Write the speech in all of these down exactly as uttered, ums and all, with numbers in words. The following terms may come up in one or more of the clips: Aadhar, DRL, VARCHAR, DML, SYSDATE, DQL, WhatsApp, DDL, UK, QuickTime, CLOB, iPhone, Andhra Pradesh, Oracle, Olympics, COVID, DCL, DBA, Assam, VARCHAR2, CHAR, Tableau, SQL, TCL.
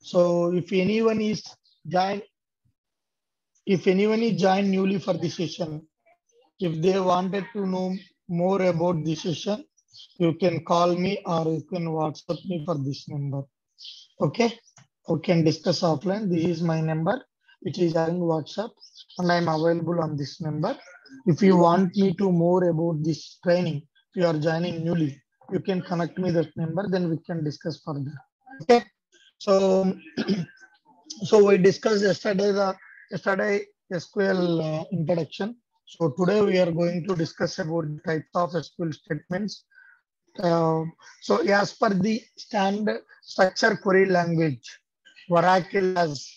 So if anyone is join, if anyone is joined newly for this session, if they wanted to know more about this session, you can call me or you can WhatsApp me for this number. Okay, we can discuss offline. This is my number, which is on WhatsApp, and I'm available on this number. If you want me to more about this training, if you are joining newly, you can connect me that number, then we can discuss further. Okay. So, so we discussed yesterday the yesterday S Q L uh, introduction. So today we are going to discuss about types of S Q L statements. Uh, so as per the standard structure query language, Oracle has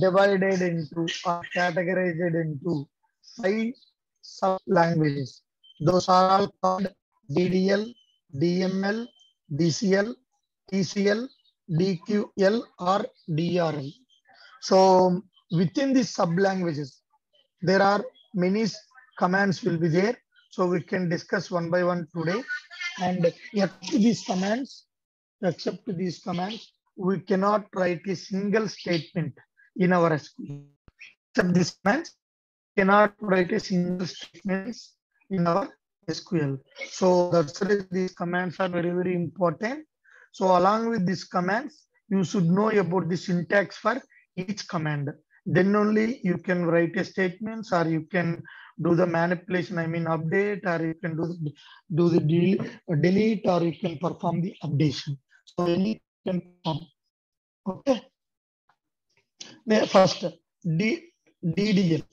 divided into or categorized into five sub languages. Those are all called D D L, D M L, D C L, T C L, D Q L or D R L. So within these sub languages, there are many commands will be there. So we can discuss one by one today. And except these commands, except these commands, we cannot write a single statement in our S Q L. Except these commands, cannot write a single statement in our S Q L. So that's why these commands are very, very important. So along with these commands, you should know about the syntax for each command. Then only you can write a statements, or you can do the manipulation, I mean update, or you can do the, do the del delete, or you can perform the updation. So any can perform. Okay. Now first, D DDL,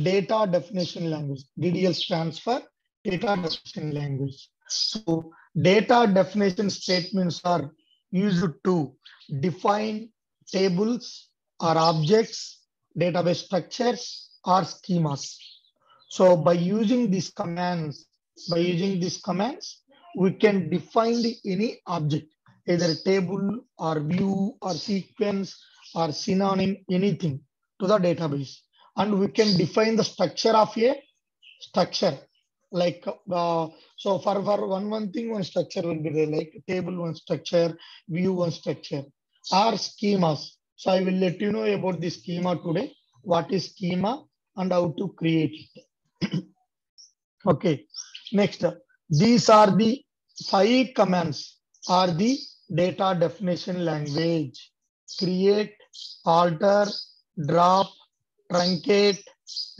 data definition language. D D L stands for data definition language. So data definition statements are used to define tables or objects, database structures or schemas. So by using these commands, by using these commands, we can define the, any object, either table or view or sequence or synonym, anything to the database. And we can define the structure of a structure. Like uh, so for, for one one thing, one structure will be there, like table one structure, view one structure, or schemas. So I will let you know about the schema today, what is schema and how to create it. Okay, next, these are the five commands are the data definition language: create, alter, drop, truncate,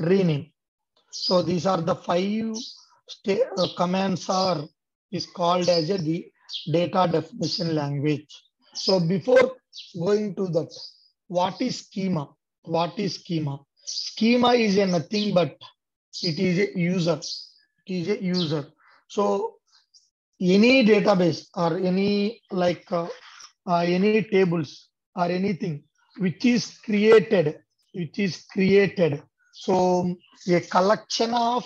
rename. So these are the five Uh, commands are is called as a the data definition language. So before going to that, what is schema? What is schema? Schema is a nothing but it is a user. It is a user. So any database or any like uh, uh, any tables or anything which is created, which is created. So a collection of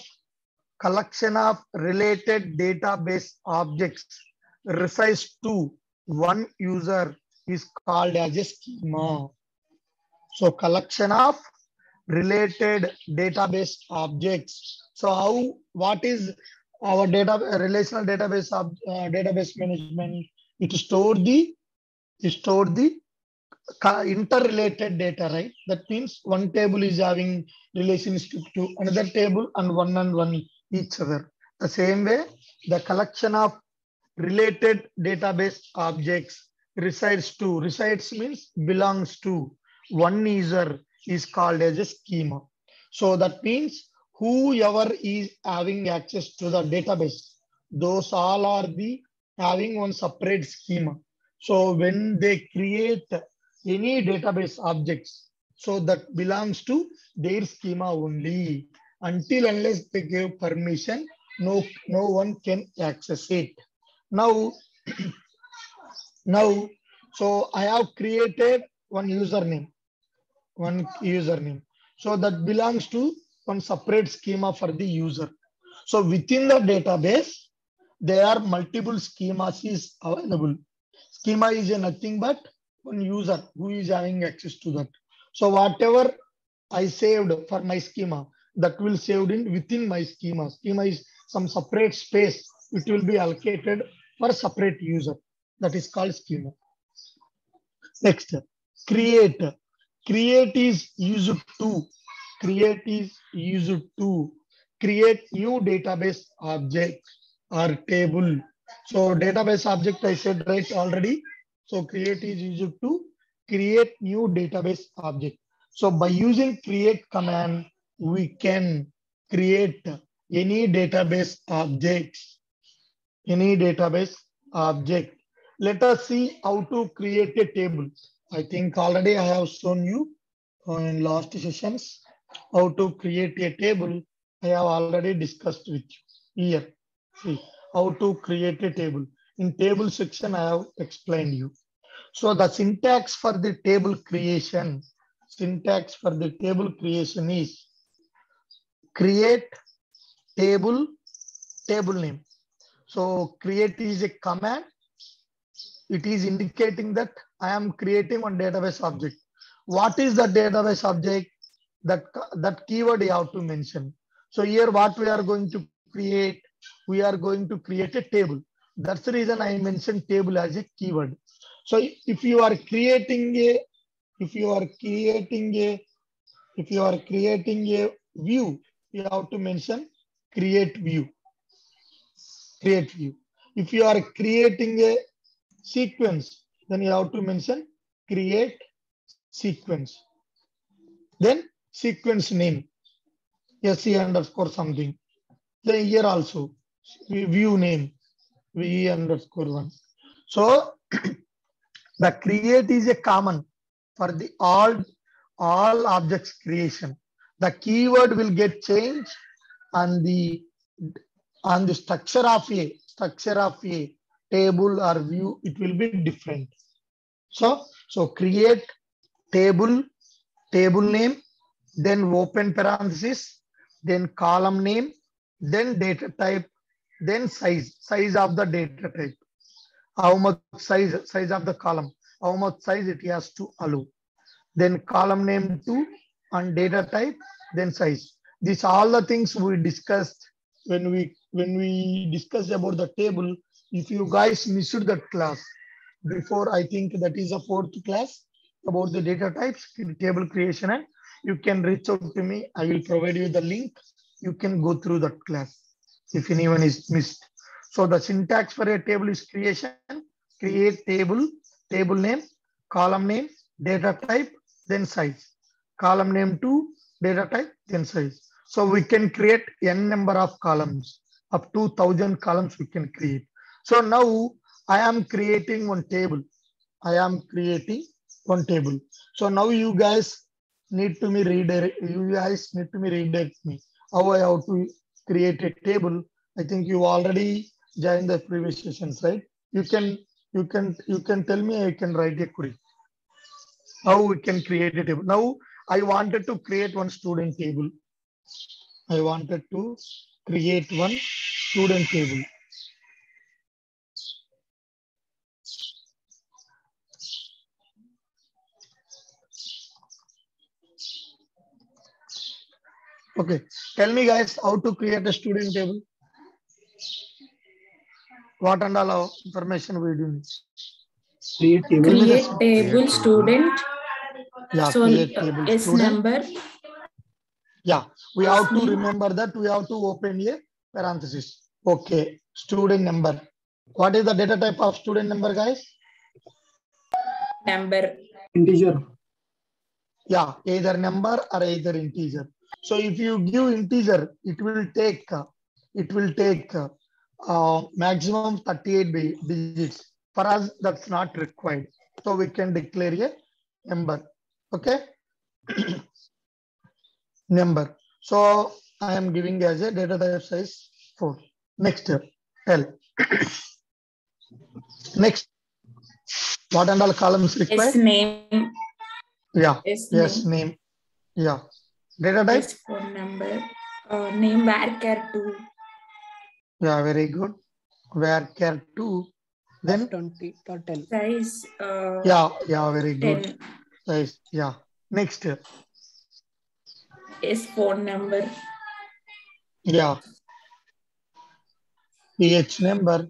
collection of related database objects resized to one user is called as a schema. So collection of related database objects. So how, what is our data relational database of uh, database management? It store the it store the interrelated data, right? That means one table is having relationship to another table and one and one each other. The same way, the collection of related database objects resides to, resides means belongs to one user is called as a schema. So that means whoever is having access to the database, those all are the having one separate schema. So when they create any database objects, so that belongs to their schema only. Until unless they give permission, no, no one can access it. Now, now, so I have created one username, one username. So that belongs to one separate schema for the user. So within the database, there are multiple schemas is available. Schema is a nothing but one user who is having access to that. So whatever I saved for my schema, that will saved in within my schema. Schema is some separate space. It will be allocated for separate user. That is called schema. Next, create. Create is used to. Create is used to create new database object or table. So database object I said right already. So create is used to create new database object. So by using create command, we can create any database objects. Any database object. Let us see how to create a table. I think already I have shown you in last sessions how to create a table. I have already discussed with you here. See how to create a table. In table section, I have explained you. So the syntax for the table creation, syntax for the table creation is create table, table name. So create is a command. It is indicating that I am creating one database object. What is the database object? That, that keyword you have to mention. So here what we are going to create, we are going to create a table. That's the reason I mentioned table as a keyword. So if you are creating a, if you are creating a, if you are creating a view, you have to mention create view. Create view. If you are creating a sequence, then you have to mention create sequence. Then sequence name. S E underscore something. Then here also view name. V E underscore one. So the create is a common for the all, all objects creation. The keyword will get changed and the and the structure of a structure of a table or view, it will be different. So so create table, table name, then open parenthesis, then column name, then data type, then size, size of the data type. How much size, size of the column, how much size it has to allow. Then column name two and data type, then size. These all the things we discussed when we when we discussed about the table. If you guys missed that class before, I think that is a fourth class about the data types, table creation, and you can reach out to me. I will provide you the link. You can go through that class if anyone is missed. So the syntax for a table is creation, create table, table name, column name, data type, then size. Column name two, data type, then size. So we can create n number of columns, up to one thousand columns we can create. So now I am creating one table. I am creating one table. So now you guys need to me redirect. You guys need to me redirect me. How I have to create a table. I think you already joined the previous sessions, right? You can you can you can tell me. I can write a query. How we can create a table. Now I wanted to create one student table. I wanted to create one student table. Okay, tell me guys how to create a student table. What and all information we do need? Create table, create table student. Yeah, so table S student. Number. Yeah, we have to remember that we have to open a parenthesis. Okay, student number. What is the data type of student number, guys? Number. Integer. Yeah, either number or either integer. So if you give integer, it will take, it will take uh, maximum thirty-eight digits. For us, that's not required. So we can declare a number. Okay. Number. So I am giving as a data type size four. Next, L. Next. What and all columns required? Yes, name. Yeah. Yes, yes name. name. Yeah. Data type? Yes, phone number. Uh, name VARCHAR two. Yeah, very good. VARCHAR two. Then? twenty total. Size. Uh, yeah, yeah, very ten. Good. Size, yeah. Next. Yes, phone number. Yeah. P H number.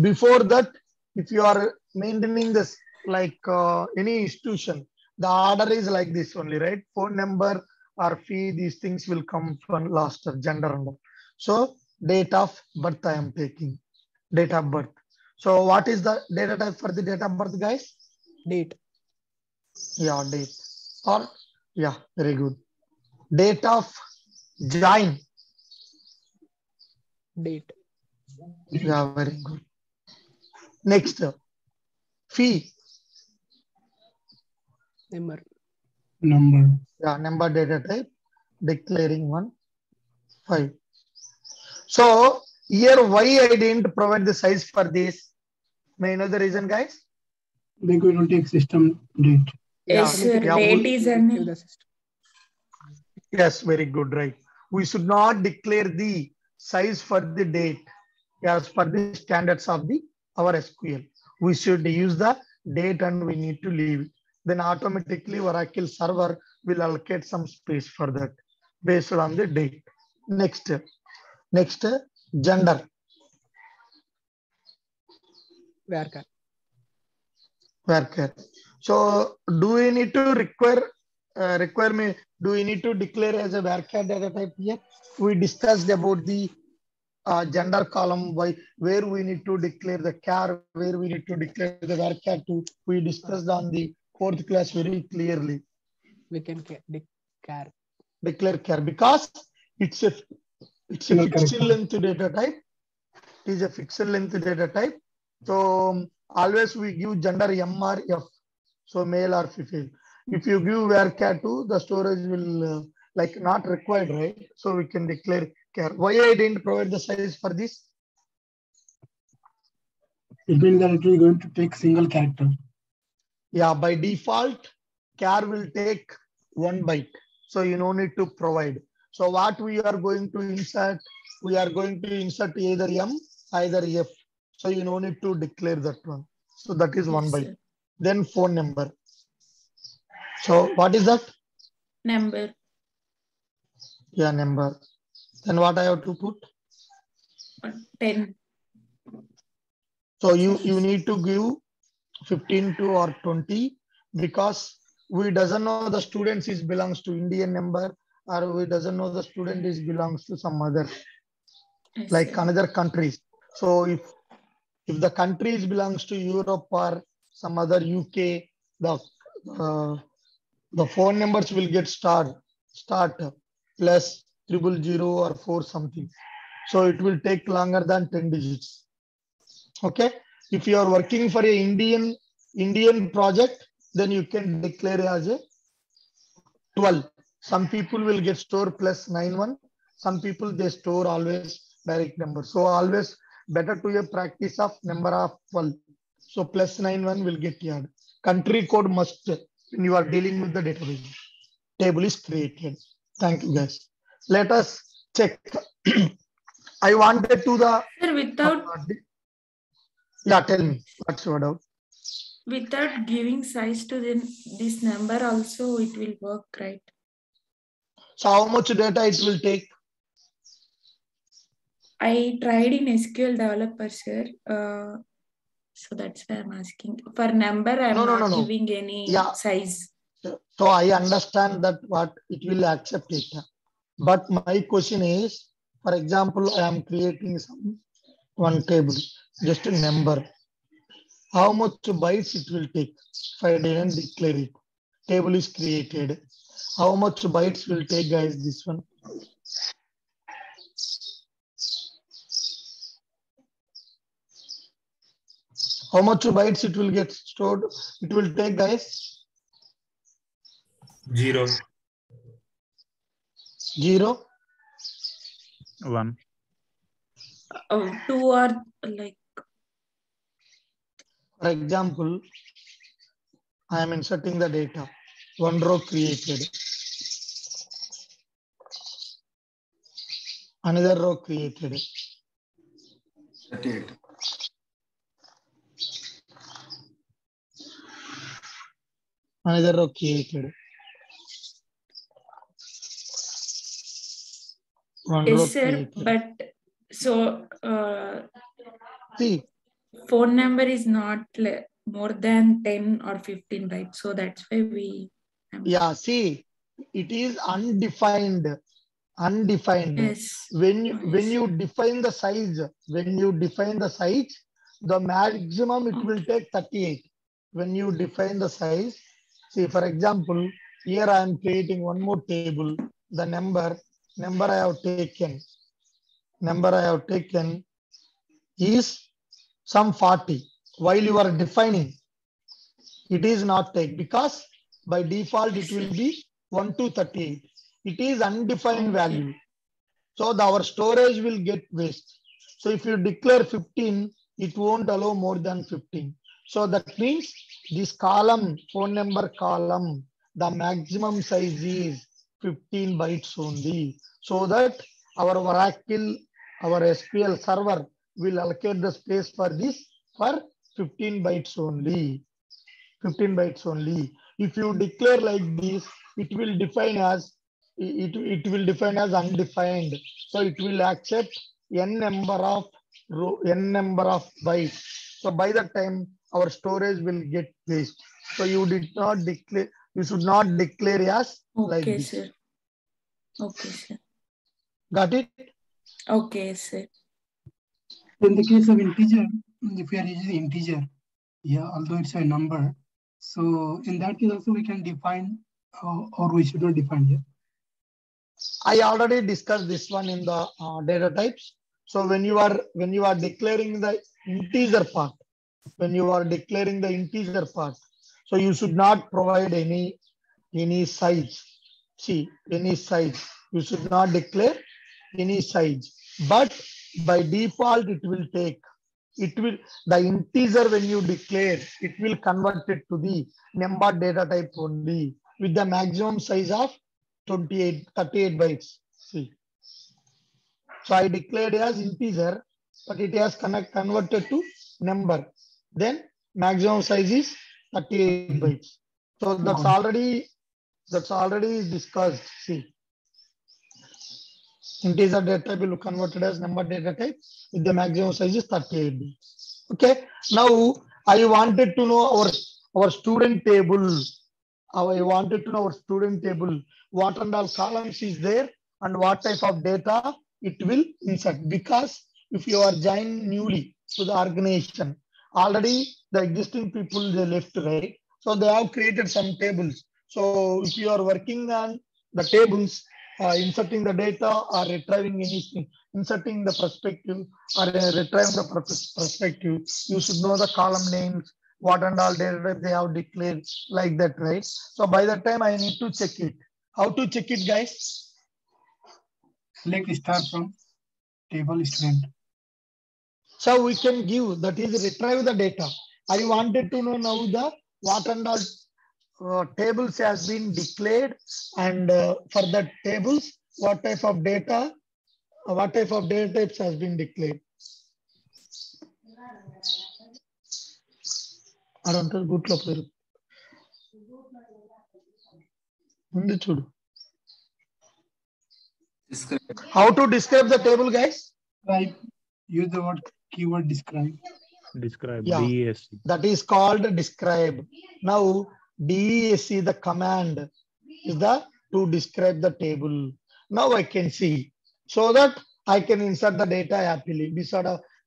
Before that, if you are maintaining this like uh, any institution, the order is like this only, right? Phone number or fee, these things will come from last, gender and all. So date of birth I am taking, date of birth. So what is the data type for the date of birth, guys? Date. Yeah, date. Or yeah, very good. Date of join. Date. Yeah, very good. Next, fee. Number. Number. Yeah, number data type. Declaring one, five. So here, why I didn't provide the size for this? May I know the reason, guys? Because it will take system date. Yes, yeah. Yeah, date is an. Yes, very good, right? We should not declare the size for the date as per the standards of the our S Q L. We should use the date and we need to leave it. Then automatically Oracle server will allocate some space for that based on the date. Next, next gender. Worker. Worker. So do we need to require uh, require me? Do we need to declare as a worker data type here? We discussed about the uh, gender column, by where we need to declare the char, where we need to declare the varchar two. We discussed on the fourth class very clearly. We can char. Declare char because it's a it's a fixed length data type. It is a fixed length data type. So always we give gender M or F, so male or female. If you give varchar two, the storage will uh, like not required, right? So we can declare char. Why I didn't provide the size for this? It means that it will going to take single character. Yeah, by default, char will take one byte. So you no need to provide. So what we are going to insert, we are going to insert either M, either F. So you no need to declare that one. So that is one byte. Then phone number. So what is that? Number. Yeah, number. Then what I have to put? ten. So you, you need to give fifteen to or twenty because we doesn't know the students is belongs to Indian number or we doesn't know the student is belongs to some other, like another countries. So if, if the countries belongs to Europe or some other U K, the, uh, the phone numbers will get start, start. Plus triple zero or four something. So it will take longer than ten digits. Okay. If you are working for a Indian, Indian project, then you can declare as a twelve. Some people will get store plus nine one. Some people they store always direct number. So always better to a practice of number of twelve. So plus nine one will get added. Country code must when you are dealing with the database. Table is created. Thank you, guys. Let us check. I wanted to the. Sir, without. Yeah, tell me. What's your doubt? Without giving size to the, this number, also it will work, right? So, how much data it will take? I tried in S Q L developer, sir. Uh, so that's why I'm asking. For number, I'm no, no, not no, no. giving any yeah. size. So I understand that what it will accept data, but my question is, for example, I am creating some one table, just a number. How much bytes it will take if I didn't declare it? Table is created. How much bytes will take, guys? This one. How much bytes it will get stored? It will take, guys. Zero. Zero. One. Oh, two or like. For example, I am inserting the data. One row created. Another row created. thirty-eight. Another row created. Yes, sir, but so uh, see, phone number is not more than ten or fifteen, right? So that's why we... I'm yeah, see, it is undefined. Undefined. Yes. When you, yes. when you define the size, when you define the size, the maximum it okay. will take thirty-eight. When you define the size, see, for example, here I am creating one more table. The number, number I have taken, number I have taken is some forty. While you are defining, it is not take because by default it will be one to thirty-eight. It is undefined value. So the, our storage will get waste. So if you declare fifteen, it won't allow more than fifteen. So that means this column, phone number column, the maximum size is fifteen bytes only. So that our Oracle, our S Q L server will allocate the space for this for fifteen bytes only. fifteen bytes only. If you declare like this, it will define as It, it will define as undefined. So it will accept n number of row, n number of bytes. So by that time our storage will get waste. So you did not declare, you should not declare as okay, like this. Sir. Okay, sir. Got it? Okay, sir. In the case of integer, if we are using integer, yeah, although it's a number, so in that case also we can define uh, or we should not define here. I already discussed this one in the uh, data types. So when you are when you are declaring the integer part, when you are declaring the integer part, so you should not provide any any size. See, any size. You should not declare any size. But by default, it will take it will the integer when you declare it will convert it to the number data type only with the maximum size of twenty-eight, thirty-eight bytes. See, so I declared as integer, but it has connect, converted to number. Then maximum size is thirty-eight bytes. So that's already that's already discussed. See, integer data type will be converted as number data type with the maximum size is thirty-eight bytes. Okay. Now I wanted to know our our student table. I wanted to know our student table, what and all columns is there and what type of data it will insert. Because if you are joined newly to the organization, already the existing people, they left, right? So they have created some tables. So if you are working on the tables, uh, inserting the data or retrieving anything, inserting the perspective or uh, retrieving the perspective, you should know the column names, what and all data they have declared, like that, right? So by that time I need to check it. How to check it, guys? Select star from table student. So we can give, that is retrieve the data. I wanted to know now the what and all uh, tables has been declared and uh, for that tables, what type of data, uh, what type of data types has been declared. I don't know, good luck. How to describe the table, guys? Right. Use the word keyword describe. Describe. Yeah. D E S C. That is called describe. Now, D E S C, the command is the to describe the table. Now I can see so that I can insert the data happily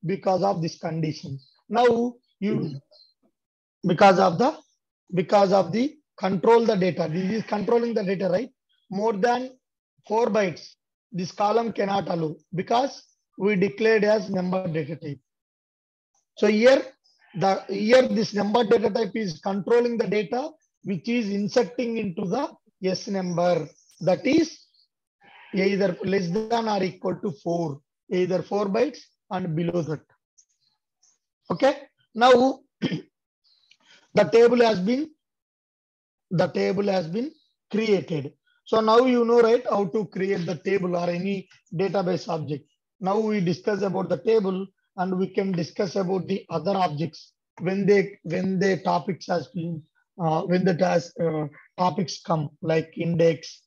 because of this condition. Now you. Because of the, because of the control the data. This is controlling the data, right? More than four bytes. This column cannot allow because we declared as number data type. So here, the here this number data type is controlling the data, which is inserting into the yes number. That is either less than or equal to four, either four bytes and below that. Okay. Now. The table has been, the table has been created. So now you know, right, how to create the table or any database object. Now we discuss about the table and we can discuss about the other objects when they, when the topics has been, uh, when the task, uh, topics come like index,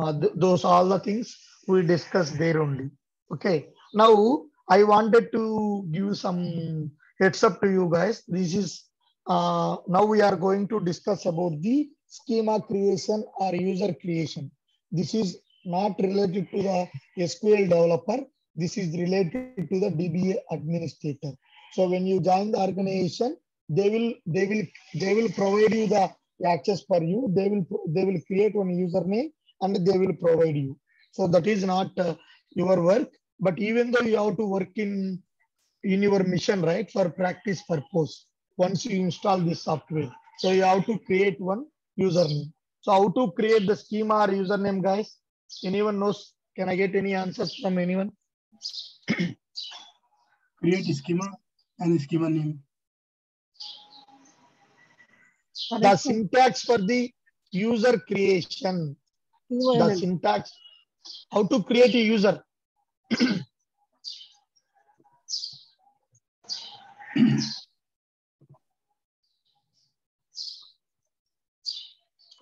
uh, th those, all the things we discuss there only. Okay. Now I wanted to give some heads up to you guys. This is Uh, now we are going to discuss about the schema creation or user creation. This is not related to the S Q L developer. This is related to the D B A administrator. So when you join the organization, they will they will they will provide you the access for you. They will they will create one username and they will provide you. So that is not uh, your work. But even though you have to work in in your mission, right, for practice purpose. Once you install this software, so you have to create one username. So how to create the schema or username, guys? Anyone knows? Can I get any answers from anyone? Create a schema and a schema name. The syntax for the user creation. The syntax. How to create a user?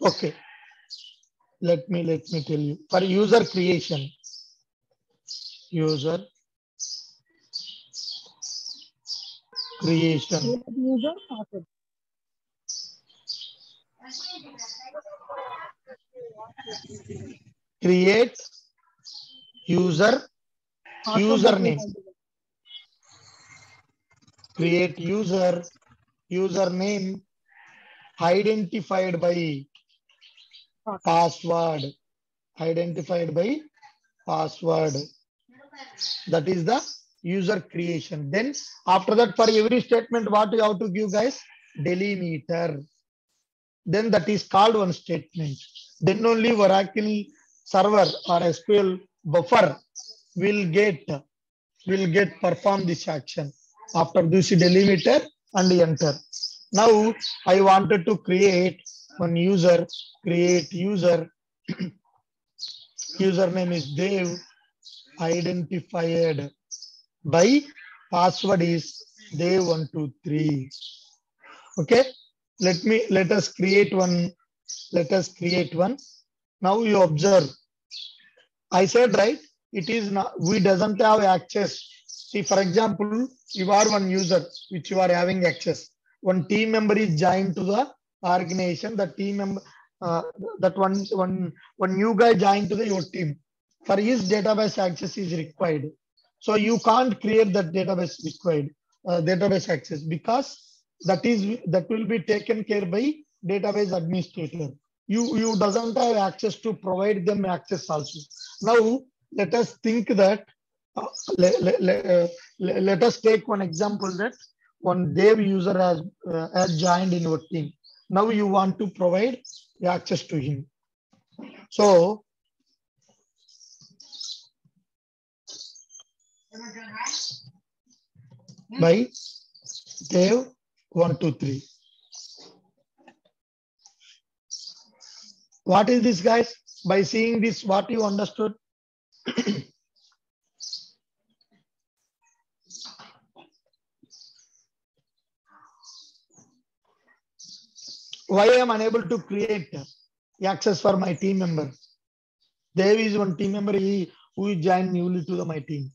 Okay. Let me let me tell you for user creation. User creation. User. Okay. Create user username. Create user username identified by password. Identified by password. That is the user creation. Then after that, for every statement, what you have to give, guys? Delimiter. Then that is called one statement. Then only Oracle server or S Q L buffer will get will get perform this action. After this delimiter and enter. Now I wanted to create one user. Create user. Username is Dev. Identified by password is Dev one two three. Okay. Let me let us create one. Let us create one. Now you observe. I said, right? It is not. We doesn't have access. See, for example, you are one user which you are having access. One team member is joined to the organization. The team member uh, that one one one new guy joined to the your team. For his database access is required. So you can't create that database required uh, database access because. That is that will be taken care by database administrator. You you doesn't have access to provide them access also. Now let us think that uh, let, let, let, uh, let, let us take one example that one Dev user has uh, has joined in your team. Now you want to provide the access to him. So. By Dev. One, two, three. What is this, guys? By seeing this, what you understood? Why I am unable to create access for my team member? There is one team member he, who joined newly to the, my team.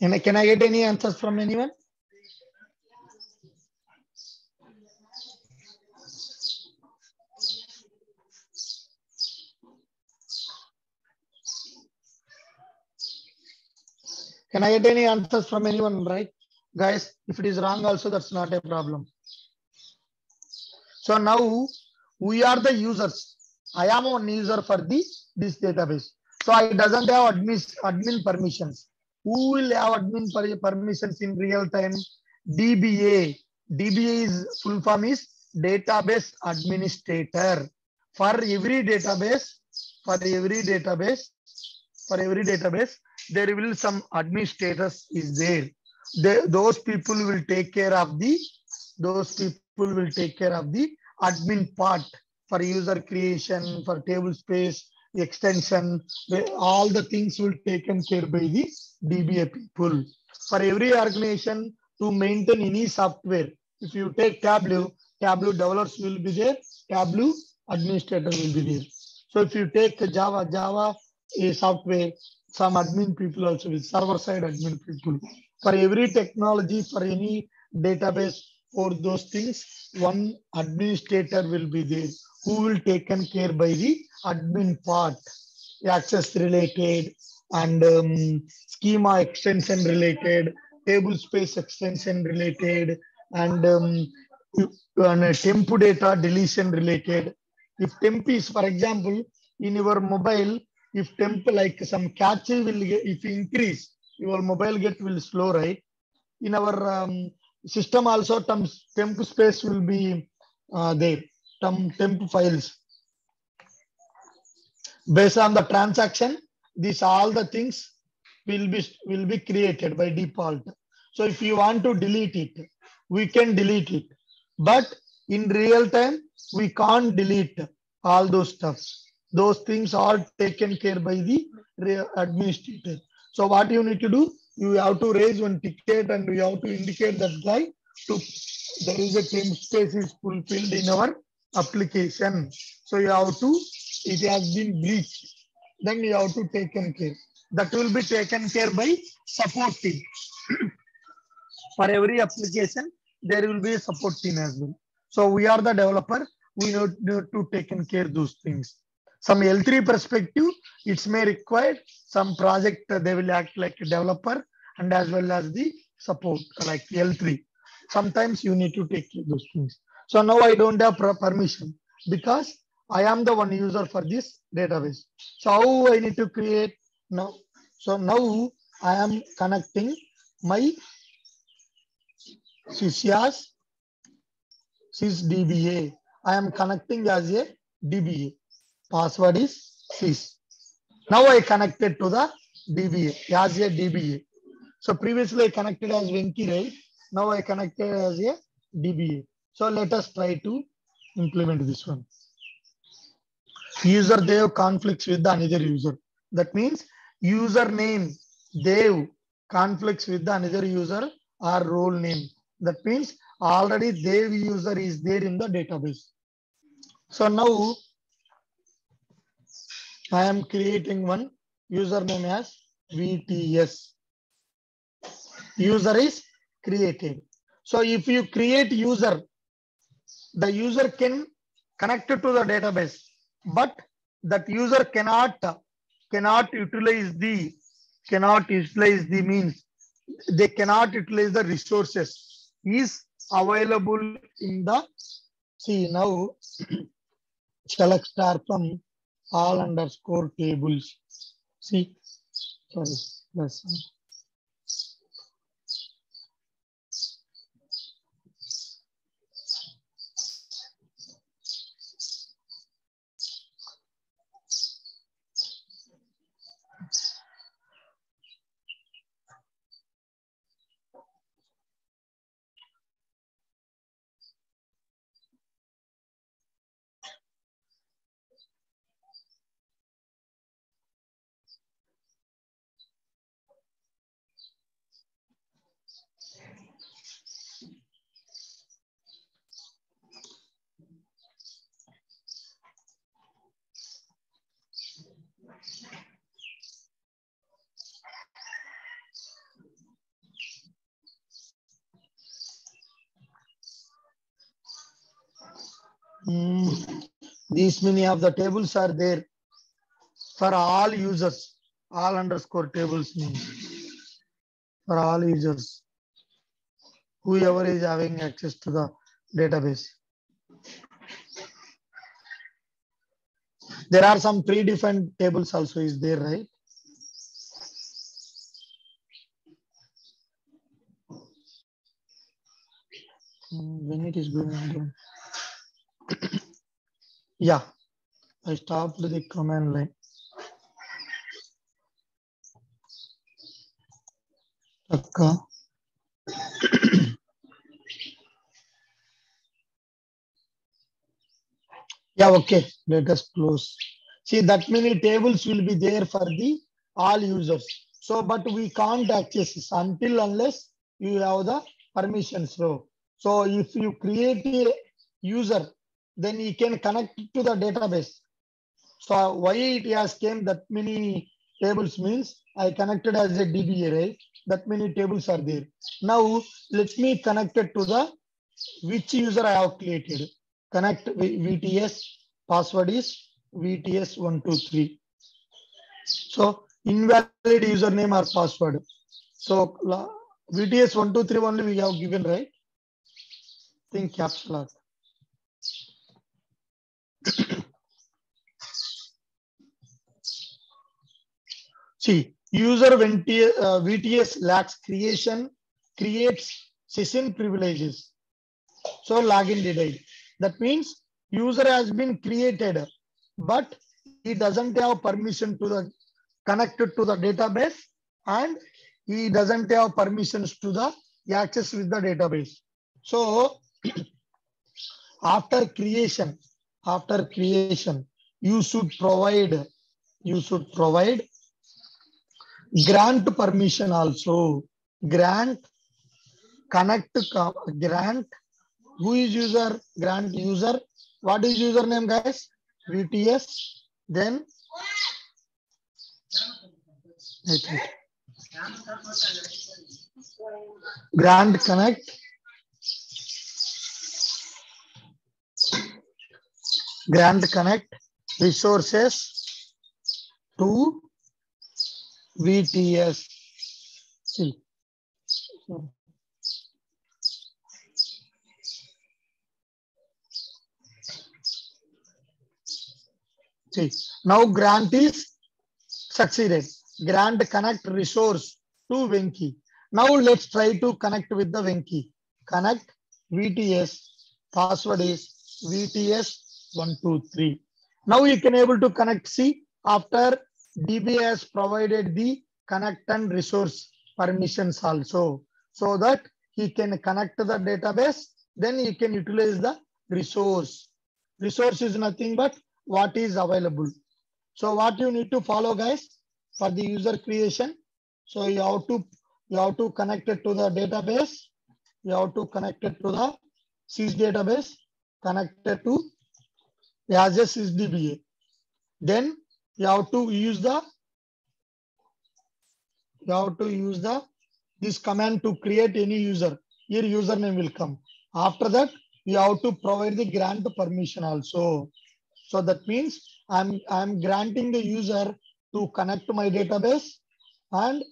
And can I get any answers from anyone? Can I get any answers from anyone, right? Guys, if it is wrong also, that's not a problem. So now we are the users. I am one user for this, this database. So I doesn't have admin, admin permissions. Who will have admin permissions in real time? D B A. D B A's full form is database administrator. For every database, for every database, for every database, there will some administrators is there. They, those people will take care of the, those people will take care of the admin part for user creation, for table space, extension, all the things will taken care by the D B A people. For every organization to maintain any software, if you take Tableau, Tableau developers will be there, Tableau administrator will be there. So if you take Java, Java a software, some admin people also, with server side admin people, for every technology, for any database, for those things, one administrator will be there who will taken care by the admin part, access related and um, schema extension related, table space extension related, and um, and temp data deletion related. If temp is, for example, in your mobile, if temp like some cache will get, if increase, your mobile get will slow, right? In our um, system also, temp space will be uh, there, temp, temp files. Based on the transaction, these all the things will be will be created by default. So if you want to delete it, we can delete it. But in real time, we can't delete all those stuffs. Those things are taken care by the administrator. So what you need to do, you have to raise one ticket and we have to indicate that guy to there is a temp space is fulfilled in our application. So you have to, it has been breached. Then you have to taken care. That will be taken care by support team. For every application, there will be a support team as well. So we are the developer. We need to take care of those things. Some L three perspective, it may require some project. They will act like a developer and as well as the support, like L three. Sometimes you need to take care of those things. So now I don't have permission because I am the one user for this database. So how I need to create now? So now I am connecting my sys sys D B A. I am connecting as a D B A. Password is sys. Now I connected to the D B A as a D B A. So previously I connected as Venki, right? Now I connected as a D B A. So let us try to implement this one. User Dev conflicts with the another user. That means user name Dev conflicts with the another user or role name. That means already Dev user is there in the database. So now I am creating one username as V T S. User is created. So if you create user, the user can connect to the database, but that user cannot cannot utilize the cannot utilize the means. They cannot utilize the resources is available in the, see now, select star from all underscore tables. See, sorry, that's Mm, these many of the tables are there for all users. All underscore tables means for all users, whoever is having access to the database. There are some three different tables also is there, right? When it is going on. Yeah, I stopped the command line. Okay. Yeah, okay. Let us close. See, that many tables will be there for the all users. So, but we can't access this until unless you have the permissions row. So, if you create a user, then he can connect to the database. So why it has came that many tables means I connected as a D B A, right? that many tables are there. Now let me connect it to the which user I have created. Connect V T S, password is V T S one two three. So invalid username or password. So V T S one two three only we have given, right? Think caps lock. See, user V T S lacks creation, creates session privileges. So login denied. That means user has been created, but he doesn't have permission to the connected to the database, and he doesn't have permissions to the access with the database. So after creation, after creation, you should provide, you should provide grant permission also. Grant connect, grant, who is user? Grant user. What is username, guys? V T S. Then grant connect, grant connect resources to V T S. See. See, now grant is succeeded. Grant connect resource to Venki. Now let's try to connect with the Venki. Connect V T S, password is V T S one two three. Now you can able to connect. See, after D B has provided the connect and resource permissions also, so that he can connect to the database, then he can utilize the resource. Resource is nothing but what is available. So what you need to follow, guys, for the user creation. So you have to, you have to connect it to the database. You have to connect it to the sys database, connected to as a sys D B A. Then you have to use the, you have to use the this command to create any user. Your username will come. After that, you have to provide the grant permission also. So that means I'm I'm granting the user to connect to my database and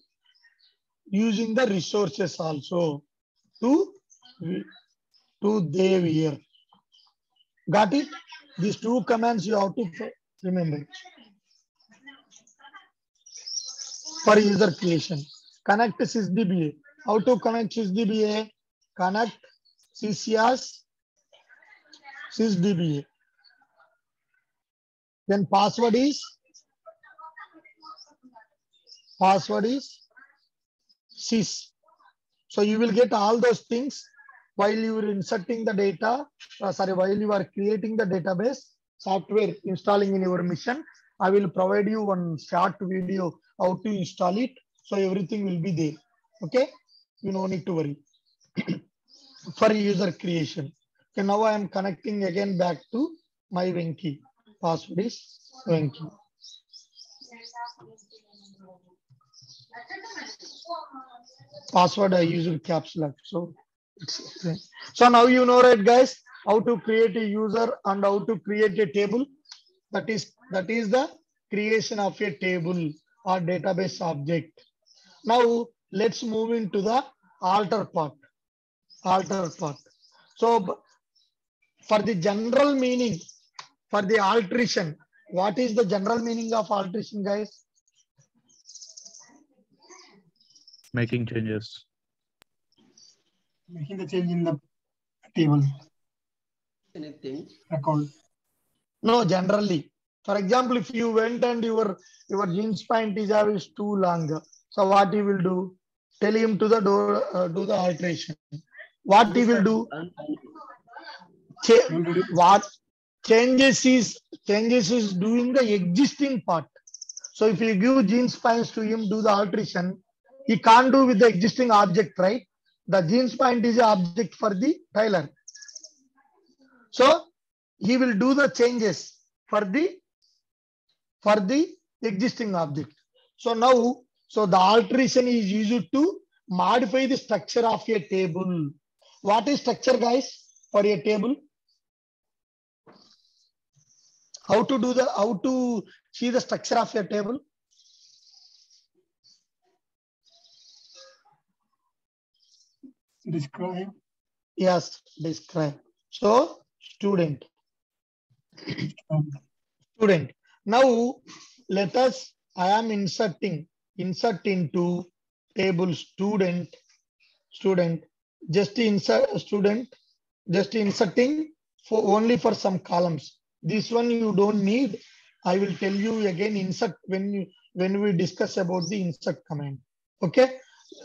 using the resources also to to their here. Got it? These two commands you have to remember for user creation. Connect sys D B A. How to connect sys D B A? Connect sys D B A. Then password is password is sys. So you will get all those things while you are inserting the data. Uh, sorry, while you are creating the database software, installing in your machine. I will provide you one short video how to install it. So everything will be there. Okay, you no need to worry for user creation. Okay, now I am connecting again back to my Venki. Password is Venki. Password I used caps lock. So, so now you know, right, guys, how to create a user and how to create a table. That is that is the creation of a table or database object. Now let's move into the alter part. Alter part. So for the general meaning. For the alteration, what is the general meaning of alteration, guys? Making changes. Making the change in the table. Anything. Record. No, generally. For example, if you went and your your jeans pant is too long, so what he will do? Tell him to the do uh, do the alteration. What he will do? What? Changes is changes is doing the existing part. So if you give jeans pants to him, do the alteration, he can't do with the existing object, right? The jeans pant is an object for the tailor. So he will do the changes for the for the existing object. So now, so the alteration is used to modify the structure of a table. What is structure, guys, for a table? How to do the, how to see the structure of your table? Describe. Yes, describe. So, student. Student. Now, let us, I am inserting, insert into table student, student, just insert student, just inserting for only for some columns. This one you don't need. I will tell you again insert when you, when we discuss about the insert command. Okay.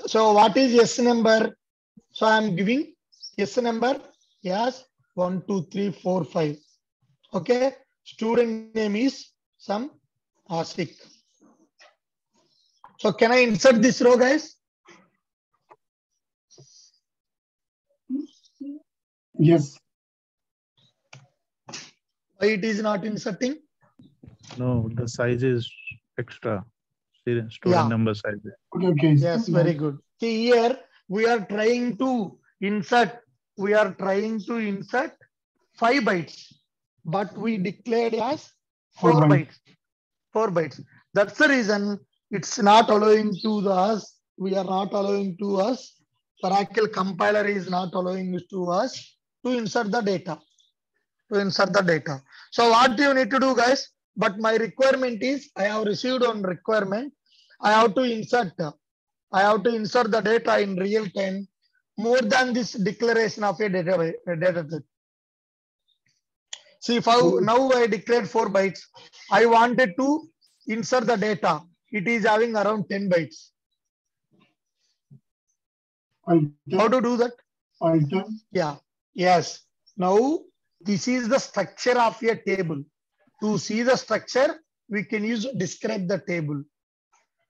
So what is S number? So I'm giving S number. Yes. One, two, three, four, five. Okay. Student name is some Asik. So can I insert this row, guys? Yes. Why it is not inserting? No, the size is extra. Student yeah. number size. Okay. Yes, very good. See here, we are trying to insert. We are trying to insert five bytes, but we declared as four, four bytes. bytes. Four bytes. That's the reason it's not allowing to us. We are not allowing to us. Oracle compiler is not allowing to us to insert the data. To insert the data. So what do you need to do, guys? But my requirement is, I have received on requirement, I have to insert, I have to insert the data in real time more than this declaration of a data, a data. See, if I, now I declared four bytes, I wanted to insert the data. It is having around ten bytes. How to do that? Yeah. Yes. Now, this is the structure of a table. To see the structure, we can use describe the table.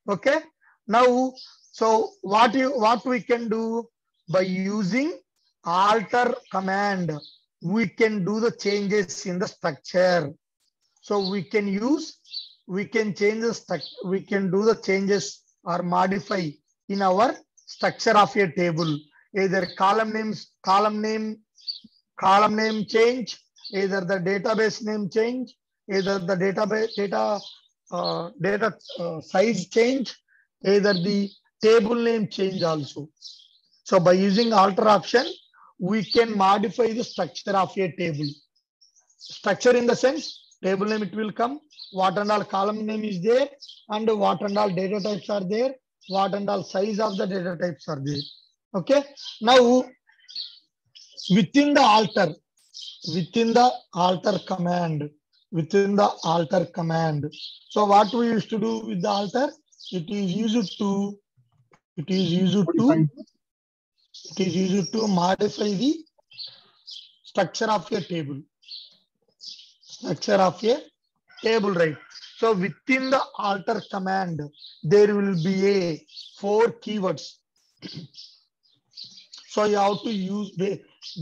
Okay. Now, so what you what we can do by using alter command, we can do the changes in the structure. So we can use, we can change the structure, we can do the changes or modify in our structure of a table. Either column names, column name. Column name change, either the database name change, either the database data uh, data uh, size change, either the table name change also. So by using alter option, we can modify the structure of a table. Structure in the sense, table name it will come, what and all column name is there, and what and all data types are there, what and all size of the data types are there. Okay. Now, within the alter, within the alter command, within the alter command. So what we used to do with the alter? It is used to, it is used to, it is used to modify the structure of a table, structure of a table, right? So within the alter command, there will be a four keywords. So you have to use,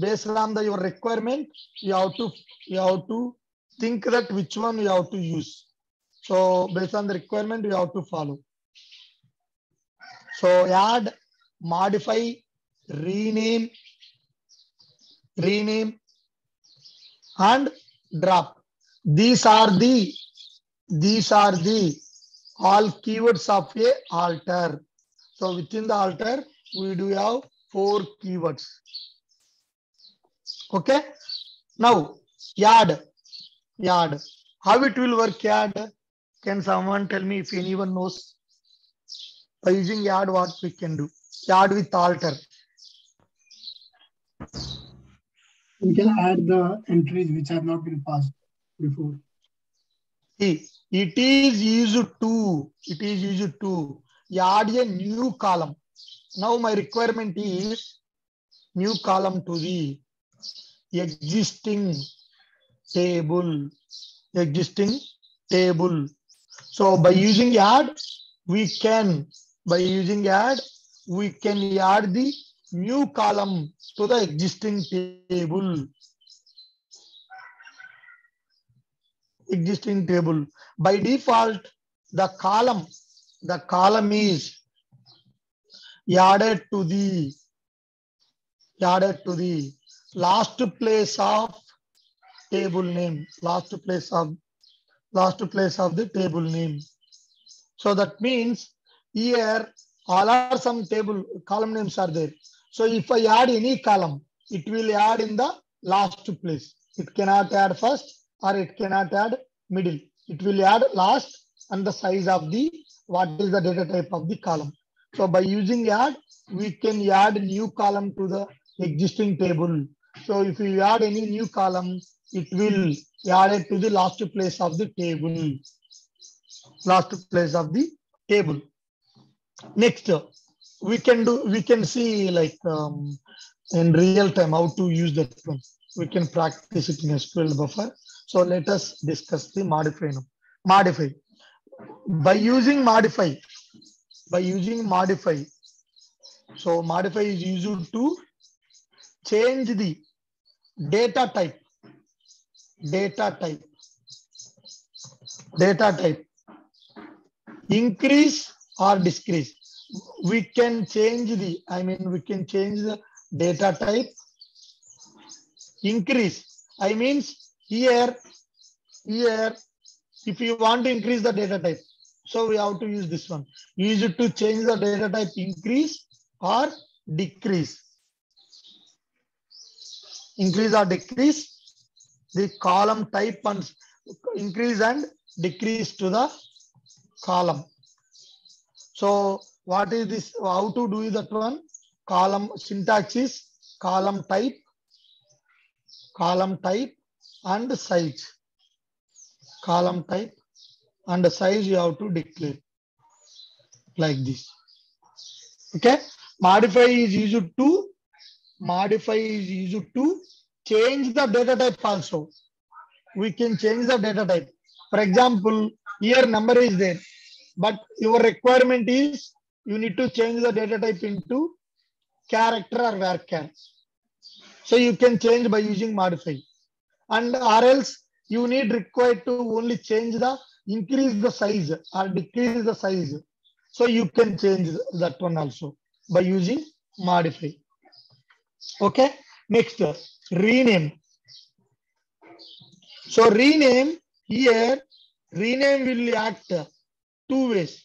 based on the, your requirement, you have to you have to think that which one you have to use. So based on the requirement, you have to follow. So add, modify, rename, rename, and drop. These are the these are the all keywords of a alter. So within the alter, we do have four keywords. Okay. Now, yard, yard. How it will work, yard? Can someone tell me if anyone knows? By using yard, what we can do? Yard with alter. We can add the entries which have not been passed before. See, it is used to. It is used to. Yard a new column. Now my requirement is new column to the existing table, existing table. So by using add, we can, by using add, we can add the new column to the existing table, existing table. By default, the column, the column is he added to the he added to the last place of table name, last place of last place of the table name. So that means here all are some table column names are there. So if I add any column, it will add in the last place. It cannot add first or it cannot add middle. It will add last and the size of the what is the data type of the column. So by using add, we can add new column to the existing table. So if you add any new column, it will add it to the last place of the table. Last place of the table. Next, we can do we can see like um, in real time how to use that one. We can practice it in S Q L buffer. So let us discuss the modify now. Modify. By using modify, by using modify. So modify is used to change the data type, data type, data type, increase or decrease. We can change the, I mean, we can change the data type, increase. I mean, here, here, if you want to increase the data type, so we have to use this one. Use it to change the data type, increase or decrease. Increase or decrease the column type and increase and decrease to the column. So what is this? How to do that one? Column syntax is column type, column type and size. Column type and size you have to declare like this. Okay. Modify is used to modify is used to change the data type also. We can change the data type. For example, here number is there, but your requirement is you need to change the data type into character or varchar. So you can change by using modify, and or else you need required to only change the increase the size or decrease the size. So you can change that one also by using modify. Okay. Next, rename. So rename here, rename will act two ways.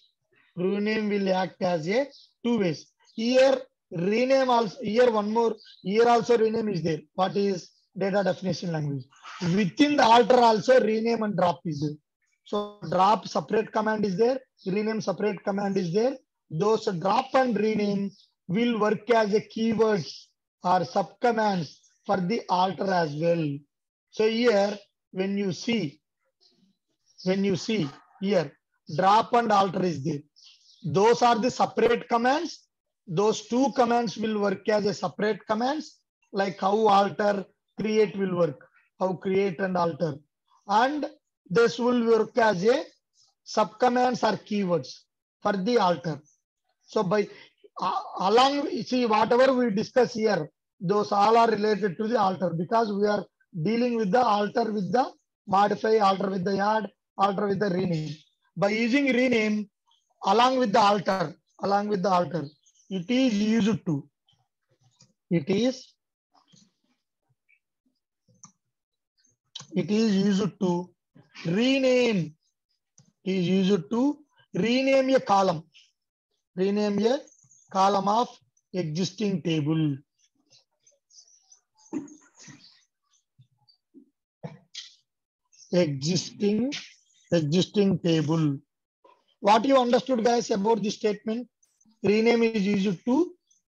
Rename will act as a two ways. Here rename also, here one more, here also rename is there. What is data definition language? Within the alter also rename and drop is there. So drop separate command is there. Rename separate command is there. Those drop and rename will work as a keywords or subcommands for the alter as well. So here when you see, when you see here drop and alter is there. Those are the separate commands. Those two commands will work as a separate commands, like how alter create will work, how create and alter. And this will work as a subcommands or keywords for the alter. So by uh, along, see whatever we discuss here, those all are related to the alter because we are dealing with the alter with the modify, alter with the add, alter with the rename. By using rename along with the alter, along with the alter, it is used to, it is, it is used to rename, it is used to rename a column, rename a column of existing table. Existing, existing table. What you understood guys about this statement? Rename is used to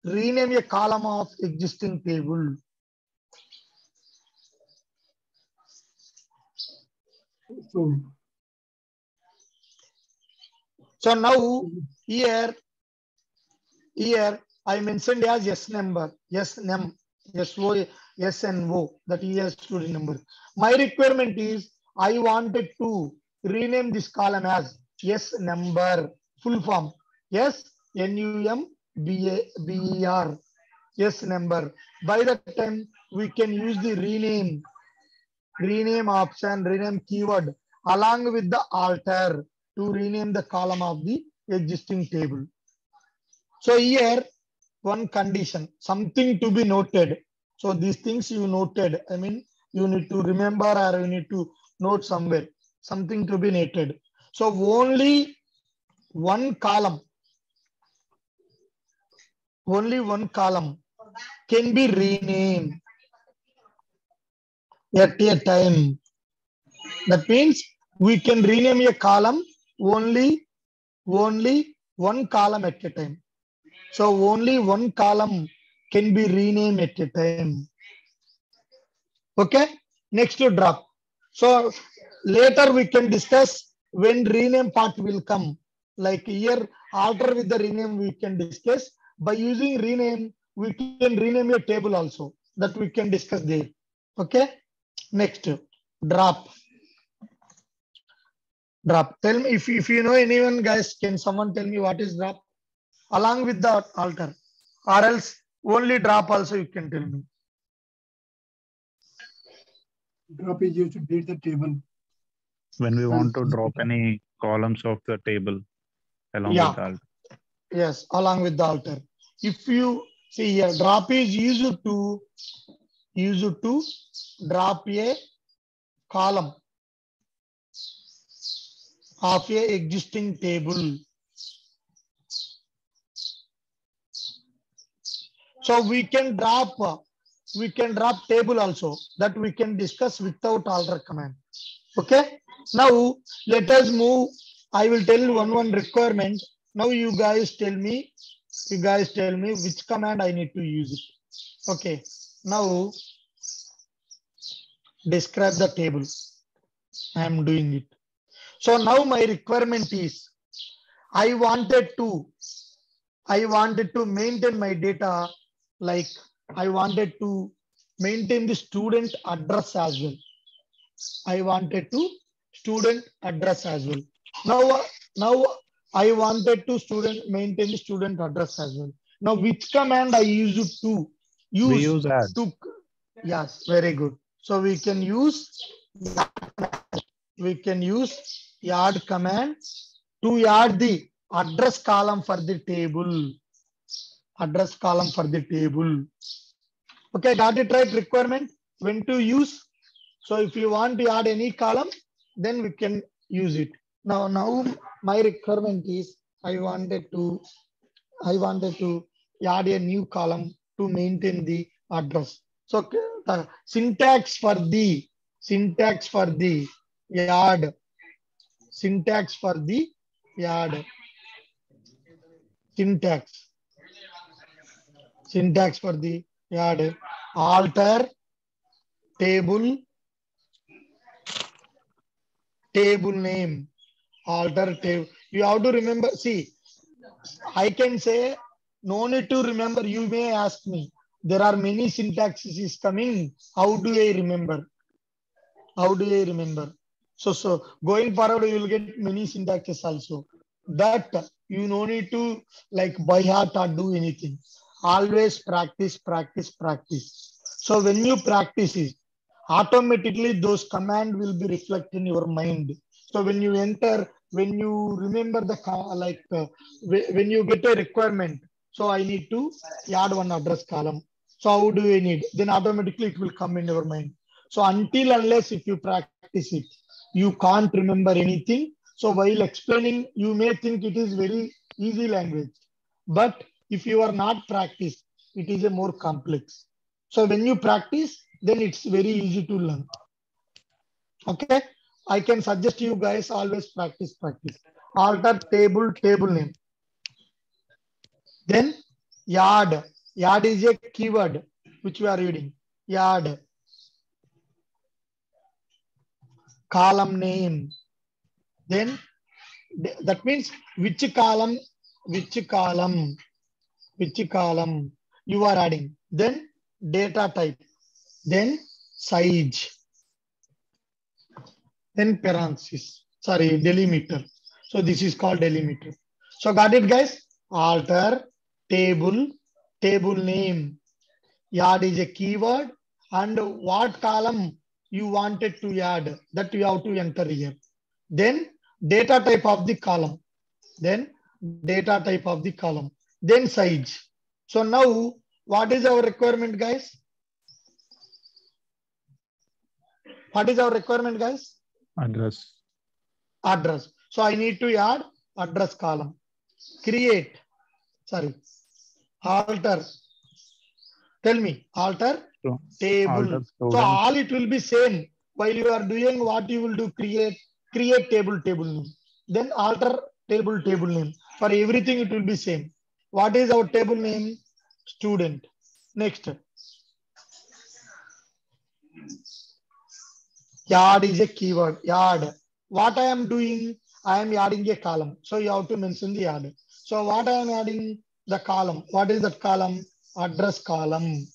rename a column of existing table. So, so now here, here I mentioned as yes number, yes num, yes o, yes and o, that he has to remember. My requirement is I wanted to rename this column as yes number, full form. Yes, N U M B A B E R. Yes number. By that time, we can use the rename, rename option, rename keyword along with the alter to rename the column of the existing table. So here one condition, something to be noted. So these things you noted, I mean, you need to remember or you need to note somewhere, something to be noted. So only one column, only one column can be renamed at a time. That means we can rename a column only, only one column at a time. So only one column can be renamed at a time. Okay, next to drop. So later we can discuss when rename part will come. Like here, alter with the rename we can discuss. By using rename, we can rename a table also, that we can discuss there. Okay, next drop. Drop. Tell me if, if you know anyone, guys, can someone tell me what is drop? Along with the alter, or else only drop also you can tell me. Drop is used to delete the table. When we want to drop any columns of the table along yeah. with the alter. Yes, along with the alter. If you see here, drop is used to, used to drop a column of a existing table. So we can drop, we can drop table also, that we can discuss without alter command. Okay. Now let us move. I will tell one one requirement. Now you guys tell me, you guys tell me which command I need to use it. Okay. Now describe the table. I am doing it. So now my requirement is, I wanted to, I wanted to maintain my data. Like I wanted to maintain the student address as well. I wanted to student address as well. Now, now I wanted to student maintain the student address as well. Now, which command I use to use, we use that. To, yes, very good. So we can use, we can use add command to add the address column for the table. Address column for the table. Okay, got it right, requirement, when to use. So if you want to add any column, then we can use it. Now, now my requirement is, I wanted to, I wanted to add a new column to maintain the address. So the syntax for the, syntax for the add, syntax for the add, syntax. Syntax for the add, alter, table, table name, alter, table. You have to remember, see, I can say, no need to remember, you may ask me, there are many syntaxes is coming, how do I remember? How do I remember? So, so going forward, you will get many syntaxes also. That you no need to like by heart or do anything. Always practice, practice, practice. So when you practice it, automatically those commands will be reflected in your mind. So when you enter, when you remember the, like, uh, when you get a requirement, so I need to add one address column. So how do I need? Then automatically it will come in your mind. So until unless if you practice it, you can't remember anything. So while explaining, you may think it is very easy language, but if you are not practiced, it is a more complex. So when you practice, then it's very easy to learn. Okay. I can suggest you guys always practice, practice. Alter table, table name. Then yard. Yard is a keyword which we are reading. Yard. Column name. Then that means which column, which column. Which column you are adding, then data type, then size, then parenthesis, sorry, delimiter. So this is called delimiter. So got it, guys? Alter, table, table name, add is a keyword, and what column you wanted to add, that you have to enter here. Then data type of the column, then data type of the column. then size. So now what is our requirement, guys? What is our requirement, guys? Address. Address. So I need to add address column. Create. Sorry. Alter. Tell me. Alter. So, table. Alter, so all it will be same. While you are doing what you will do, create. Create table, table name. Then alter table, table name. For everything it will be same. What is our table name? Student. Next. Yard is a keyword. Yard. What I am doing? I am adding a column. So you have to mention the yard. So what I am adding? The column. What is that column? Address column.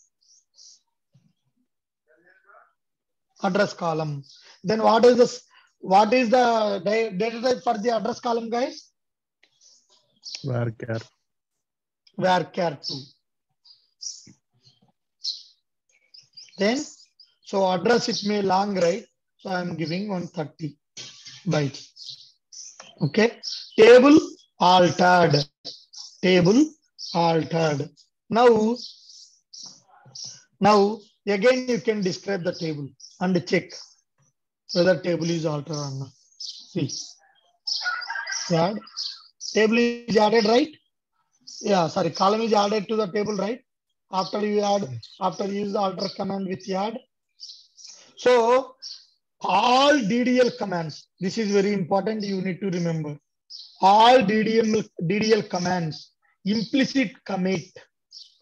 Address column. Then what is this? What is the data type for the address column, guys? Varchar. Varchar two. Then, so address it may long, right? So I am giving one hundred thirty bytes. Okay. Table altered. Table altered. Now, now again you can describe the table and check whether table is altered or not. See. Add. Table is added, right? Yeah, sorry, column is added to the table, right? After you add, after you use the alter command with add. So all D D L commands, this is very important, you need to remember. All D D M, D D L commands, implicit commit,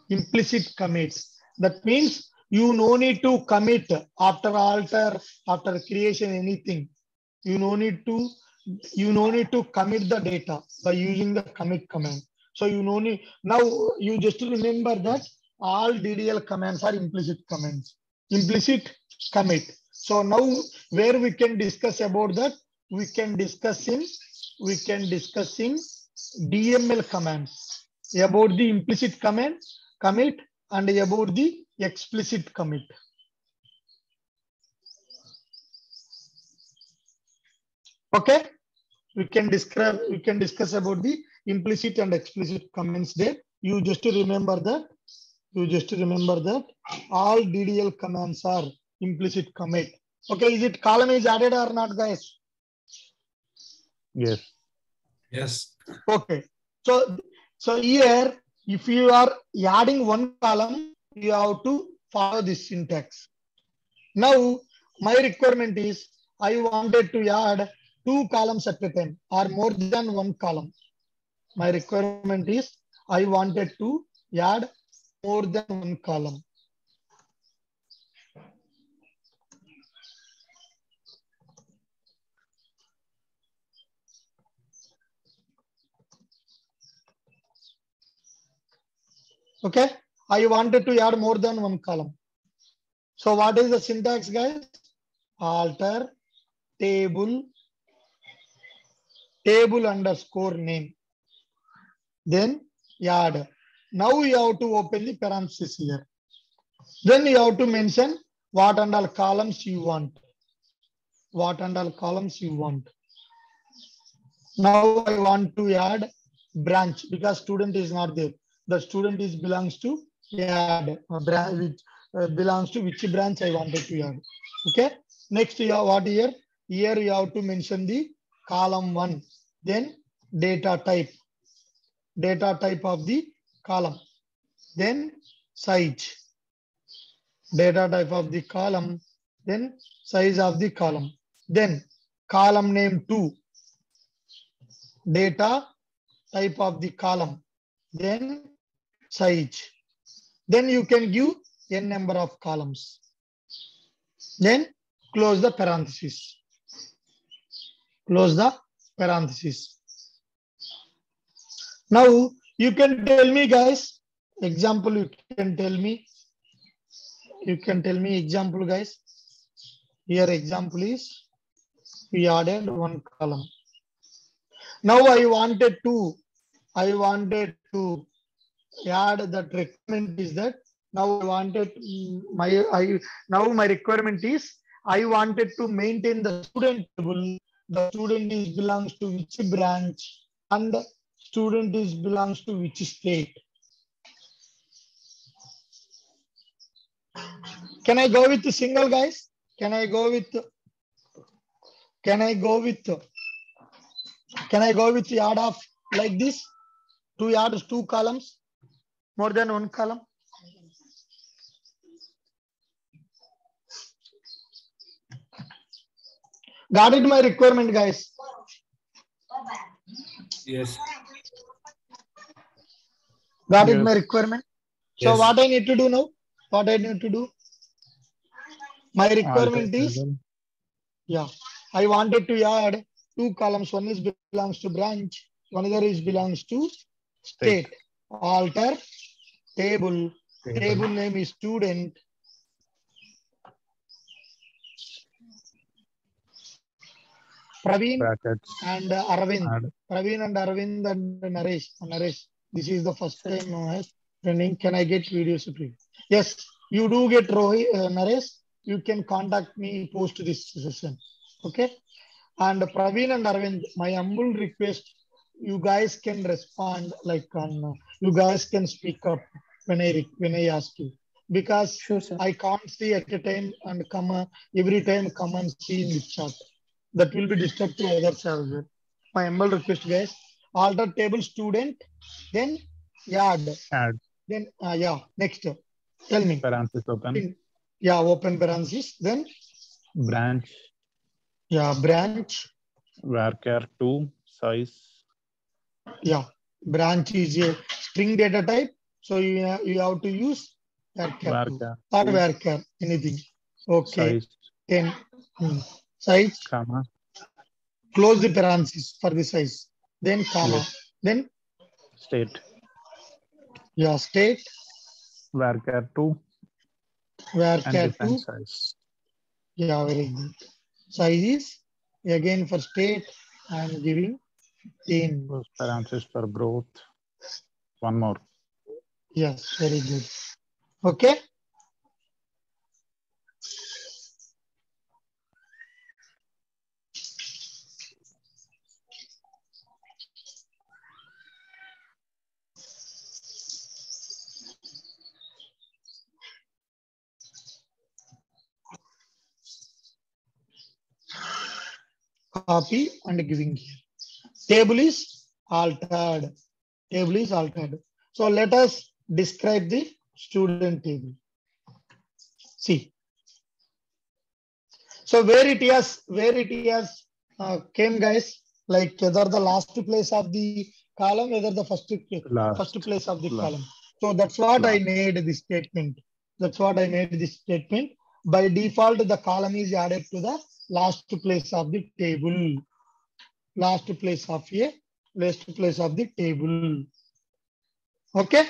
implicit commit. That means you no need to commit after alter, after creation, anything. You no need to, you no need to commit the data by using the commit command. So you no need, now you just remember that all D D L commands are implicit commands, implicit commit. So now where we can discuss about that, we can discuss in, we can discuss in D M L commands about the implicit command, commit, and about the explicit commit. Okay, we can describe, we can discuss about the implicit and explicit comments there. You just remember that. You just remember that all D D L commands are implicit commit. Okay, is it column is added or not, guys? Yes. Yes. Okay. So, so here, if you are adding one column, you have to follow this syntax. Now, my requirement is I wanted to add two columns at a time or more than one column. My requirement is I wanted to add more than one column. Okay, I wanted to add more than one column. So what is the syntax, guys? Alter table, table underscore name. Then add. Now you have to open the parenthesis here. Then you have to mention what and all columns you want. What and all columns you want. Now I want to add branch because student is not there. The student is belongs to add branch, which uh, belongs to which branch I wanted to add. Okay. Next, you have what here? Here you have to mention the column one. Then data type. Data type of the column, then size, data type of the column, then size of the column, then column name two, data type of the column, then size. Then you can give n number of columns. Then close the parenthesis. Close the parenthesis. Now, you can tell me, guys, example, you can tell me, you can tell me example, guys. Here example is, we added one column. Now I wanted to, I wanted to add that requirement is that, now I wanted, my, I, now my requirement is, I wanted to maintain the student table, the student is belongs to which branch, and student is belongs to which state? Can I go with the single, guys? Can I go with? Can I go with? Can I go with yard of like this? Two yards, two columns, more than one column. Got it, my requirement, guys? Yes. Got it, yes. My requirement? So yes. What I need to do now? What I need to do? My requirement is, yeah, I wanted to add two columns. One is belongs to branch. One other is belongs to state. Take. Alter table. table. Table name is student. Praveen brackets. And uh, Arvind. Add. Praveen and Arvind and Naresh. Naresh. This is the first time I have training. Can I get video preview? Yes, you do get Rohi, uh, Naresh. You can contact me post this session. Okay. And Praveen and Arvind, my humble request, you guys can respond like on, you guys can speak up when I, when I ask you. Because sure, I can't see at a time and come uh, every time come and see in the chat. That will be destructive to others as well. My humble request, guys. Alter table student, then yard. Add. Then, uh, yeah, next. Tell me. Parenthesis open. In, yeah, open parenthesis. Then? Branch. Yeah, branch. varchar two, size. Yeah, branch is a string data type. So you, uh, you have to use varchar two or varchar, anything. Okay. Size. Then. Hmm. Size, comma. Close the parenthesis for the size. Then comma. Yes. Then state. Yeah, state. Varchar two. Varchar two. Size. Yeah, very good. Size is again for state. I am giving ten. Close parenthesis for growth. One more. Yes, very good. Okay. Copy and giving here. Table is altered. Table is altered. So let us describe the student table. See. So where it is, where it is uh, came, guys, like whether the last place of the column, whether the first, last. first place of the last. column. So that's what last. I made this statement. That's what I made this statement. By default, the column is added to the last place of the table. Last place of a last place of the table. Okay.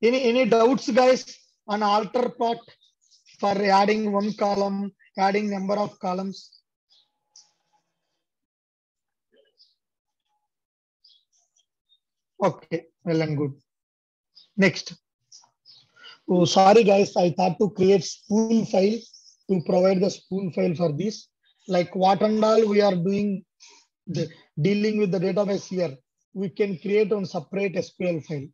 Any any doubts, guys, on alter part for adding one column, adding number of columns? Okay, well and good. Next. Oh, sorry guys, I thought to create spool file to provide the spool file for this. Like what and all we are doing, the, dealing with the database here, we can create on separate S Q L file.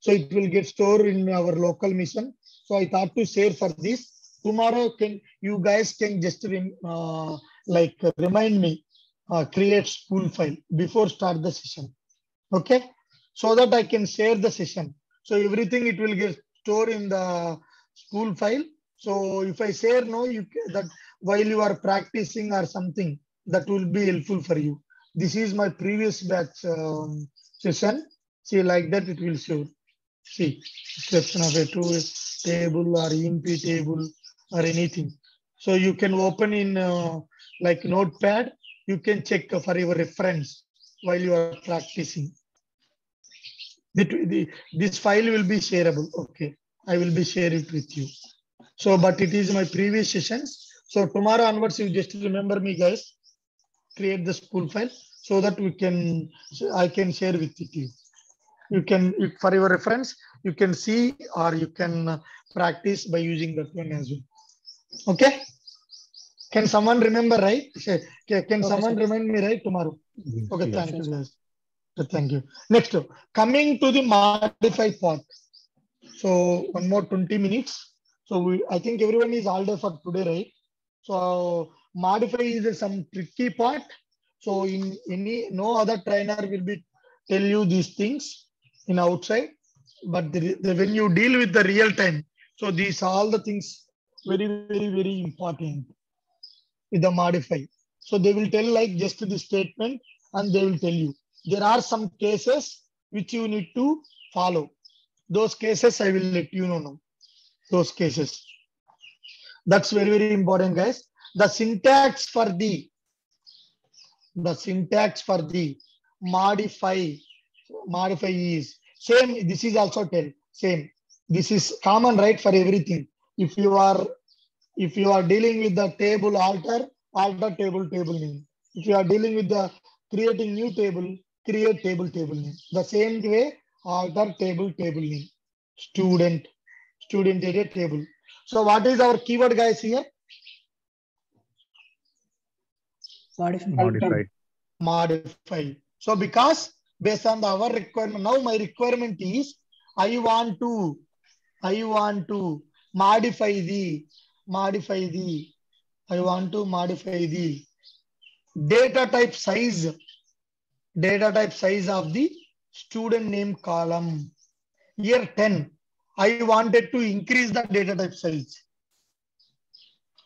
So it will get stored in our local mission. So I thought to share for this. Tomorrow can you guys can just rem, uh, like remind me, uh, create spool file before start the session. Okay, so that I can share the session. So everything it will get stored in the spool file. So if I share no, you that while you are practicing or something, that will be helpful for you. This is my previous batch um, session. See, like that it will show. See, description of a two table or E M P table or anything. So you can open in uh, like notepad. You can check for your reference while you are practicing. This file will be shareable. Okay, I will be share it with you. So, but it is my previous session. So tomorrow onwards, you just remember me, guys. Create the spool file so that we can, I can share with you. You can, for your reference, you can see or you can practice by using that one as well. Okay. Can someone remember, right? Can someone remind me, right, tomorrow? Okay, thank you, guys. So thank you. Next, coming to the modified part. So one more twenty minutes. So we, I think everyone is all day for today, right? So modify is some tricky part. So in any, no other trainer will be tell you these things in outside, but the, the, when you deal with the real time, so these all the things very, very, very important with the modify. So they will tell like just the statement and they will tell you. There are some cases which you need to follow. Those cases I will let you know now. Those cases. That's very, very important, guys. The syntax for the, the syntax for the modify, modify is same. This is also tell, same. This is common, right, for everything. If you are, if you are dealing with the table alter, alter table, table name. If you are dealing with the creating new table, create table, table name. The same way, alter table, table name. Student, student data table. So what is our keyword, guys, here? Modified. Modified. Modified. So because based on the, our requirement, now my requirement is I want to, I want to modify the, modify the, I want to modify the data type size, data type size of the student name column. Year ten, I wanted to increase the data type size.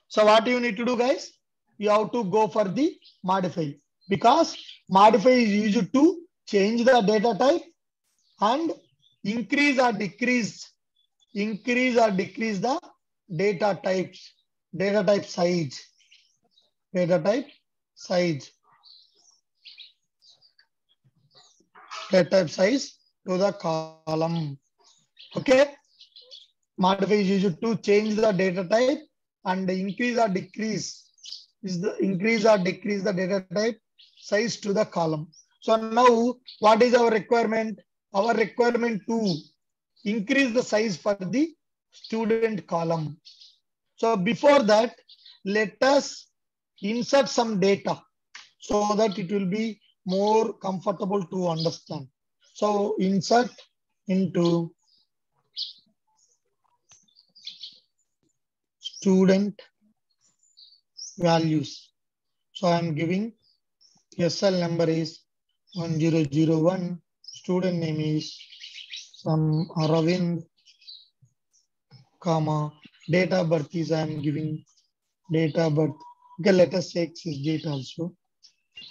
So what do you need to do, guys? You have to go for the modify, because modify is used to change the data type and increase or decrease, increase or decrease the data types, data type size, data type size, data type size to the column. Okay. Modify is used to change the data type and increase or decrease. Is the increase or decrease the data type size to the column. So now what is our requirement? Our requirement to increase the size for the student column. So before that, let us insert some data so that it will be more comfortable to understand. So insert into student values. So I am giving S L number is one zero zero one. Student name is some Aravind, comma, date of birth is I am giving date of birth. Okay, let us check his date also.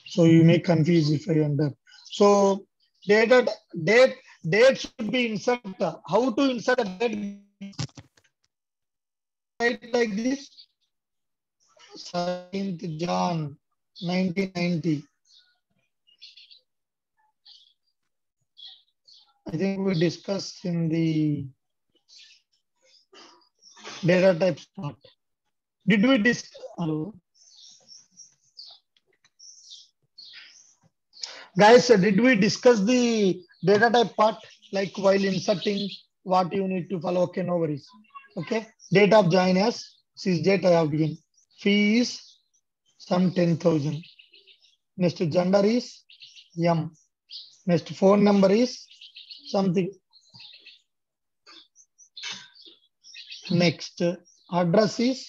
So you may confuse if I under. So data date date should be inserted. How to insert a date? Right, like this. seventeenth John, nineteen ninety. I think we discussed in the data type part. Did we discuss? Hello? Guys, did we discuss the data type part? Like while inserting what you need to follow. Okay, no worries. Okay. Date of join as sysdate I have given. Fee is some ten thousand. Next gender is M. Next phone number is something. Next address is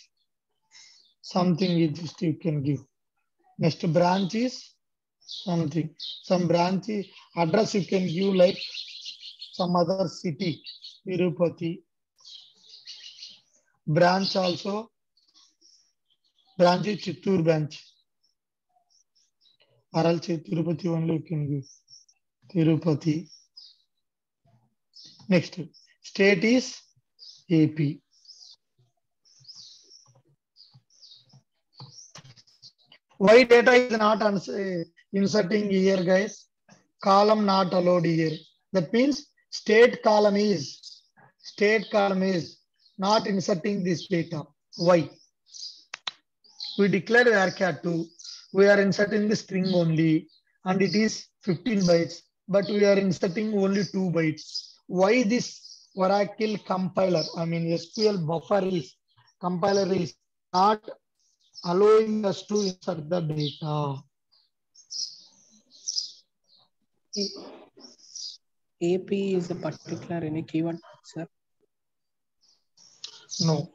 something you just you can give. Next branch is something. Some branch address you can give like some other city, Tirupati. Branch also. Branch is Chittur branch. Or else Tirupati only you can give. Tirupati. Next, state is A P. Why data is not inserting here, guys? Column not allowed here. That means state column is, state column is not inserting this data. Why? We declare VARCHAR two. We are inserting the string only, and it is fifteen bytes. But we are inserting only two bytes. Why this Oracle compiler? I mean S Q L buffer is compiler is not allowing us to insert the data. A P is a particular any keyword, sir? No.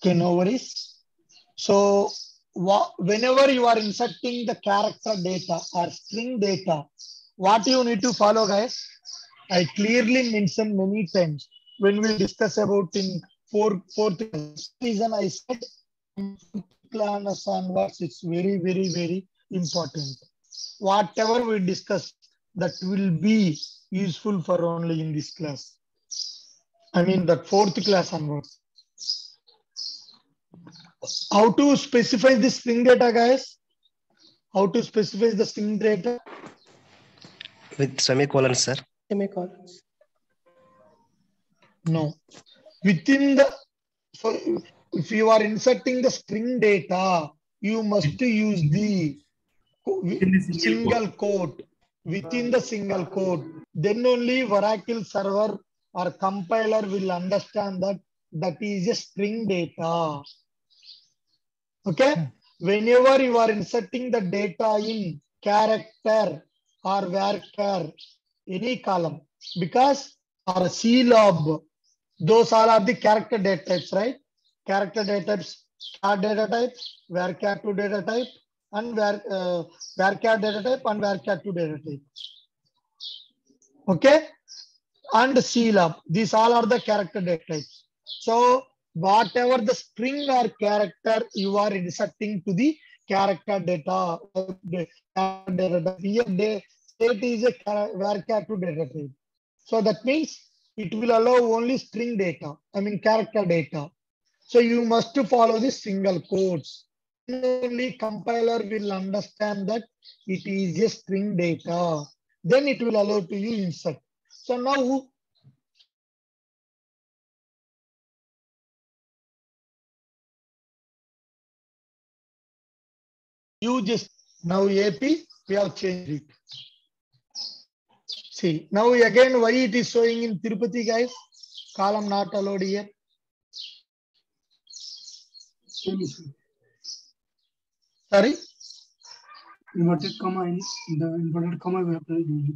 Okay, no worries. So whenever you are inserting the character data or string data, what you need to follow, guys? I clearly mentioned many times when we discuss about in four, four things. Reason I said onwards, it's very, very, very important. Whatever we discuss, that will be useful for only in this class. I mean the fourth class onwards. How to specify the string data, guys? How to specify the string data? With semicolons, sir. Semicolons. No. Within the, so if you are inserting the string data, you must use the single quote. Within the single quote, then only Oracle server or compiler will understand that that is a string data. Okay. Whenever you are inserting the data in character or varchar, any column, because or C L O B, those all are the character data types, right? Character data types, char data type, varchar two data type, and var, uh, varchar data type and varchar two data type. Okay? And C L O B, these all are the character data types. So whatever the string or character you are inserting to the character data, the state is a varchar two data type. So that means it will allow only string data, I mean character data. So you must follow the single quotes. Only compiler will understand that it is a string data. Then it will allow to you insert. So now who? You just now A P, we have changed it. See, now again, why it is showing in Tirupati, guys? Column not allowed here. Sorry? Inverted comma in the inverted comma, we have to use it.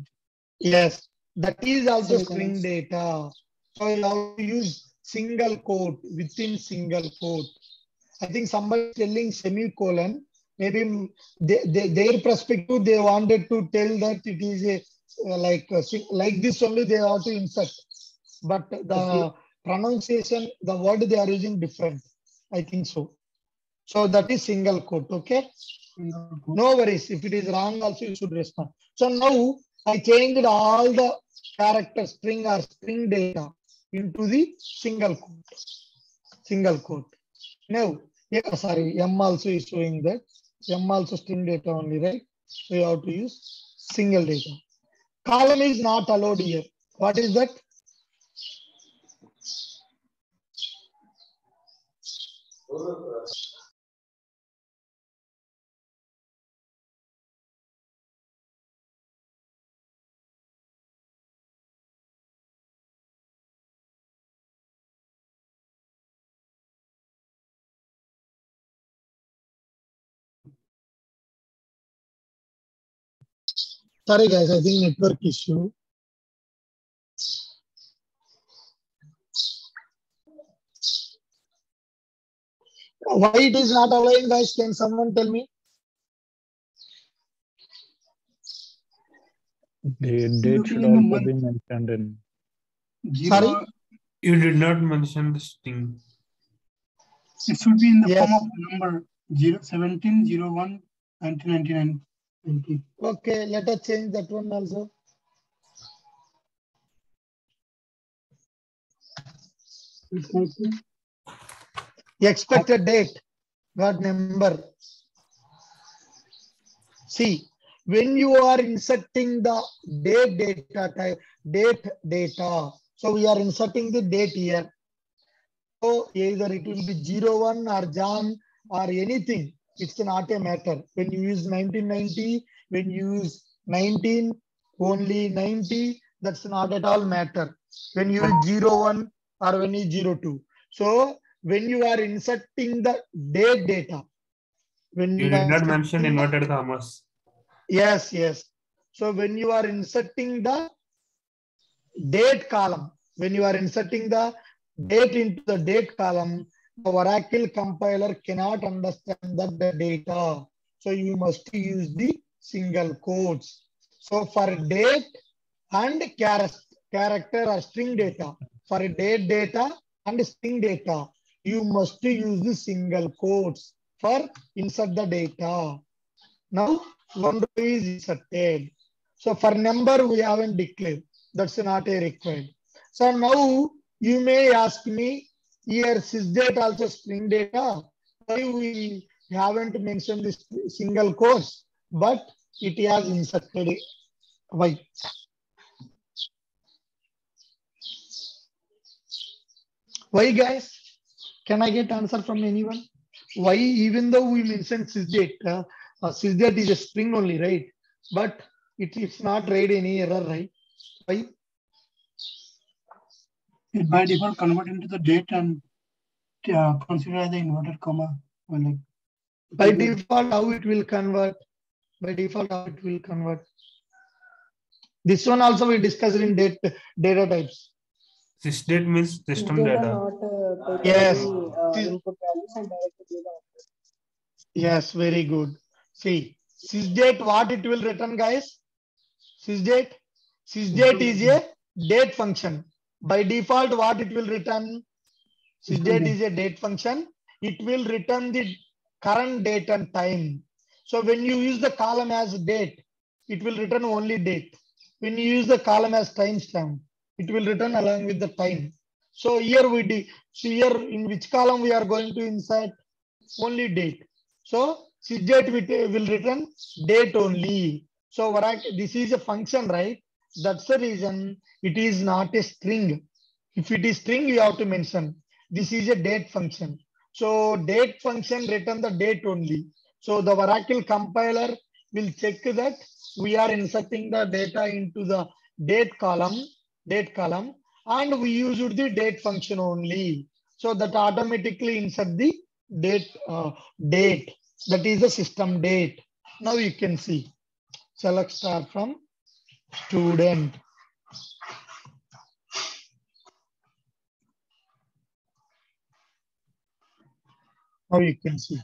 Yes, that is also single string comments. Data. So you have to use single quote within single quote. I think somebody telling semicolon. Maybe they, they, their perspective, they wanted to tell that it is a uh, like uh, like this only they have to insert, but the pronunciation, the word they are using different. I think so. So that is single quote. Okay. No worries. If it is wrong, also you should respond. So now I changed all the character string or string data into the single quote. Single quote. Now, yeah, sorry, M also is showing that. M also string data only, right? So you have to use single data. Column is not allowed here. What is that? Sorry guys, I think network issue. Why it is not allowing, guys? Can someone tell me? The date should also be mentioned in. Sorry? You did not mention this thing. It should be in the yes. form of number zero seventeen zero one nineteen ninety-nine. Okay. Okay, let us change that one also. Expected date, got number. See, when you are inserting the date data type, date data, so we are inserting the date here. So either it will be zero one or Jan or anything. It's not a matter. When you use nineteen ninety, when you use nineteen, only ninety, that's not at all matter. When you use zero one or when you use zero two. So when you are inserting the date data. When you, you did not mention inverted commas. Yes, yes. So when you are inserting the date column, when you are inserting the date into the date column, the Oracle compiler cannot understand that the data. So you must use the single quotes. So for date and character or string data, for date data and string data, you must use the single quotes for insert the data. Now one is inserted. So for number we haven't declared. That's not a required. So now you may ask me, here sysdate also string data. Why we haven't mentioned this single quotes, but it has inserted it. Why? Why, guys? Can I get answer from anyone? Why, even though we mentioned sysdate, uh, uh, sysdate is a string only, right? But it, it's not read any error, right? Why? It by default convert into the date and uh, consider the inverted comma. Or like, by default, how it will convert? By default, how it will convert? This one also we discussed in date, data types. Sysdate means system data. data. Not, uh, yes. Uh, input values and direct data. Yes, very good. See, sysdate, what it will return, guys? Sysdate. Sysdate is a date function. By default, what it will return? Sysdate is a date function. It will return the current date and time. So when you use the column as date, it will return only date. When you use the column as timestamp, it will return along with the time. So here we do, so here in which column we are going to insert? Only date. So sysdate will return date only. So this is a function, right? That's the reason it is not a string. If it is string, you have to mention. This is a date function. So date function return the date only. So the Oracle compiler will check that we are inserting the data into the date column. Date column and we use the date function only, so that automatically insert the date uh, date, that is the system date. Now you can see select star from student. Now you can see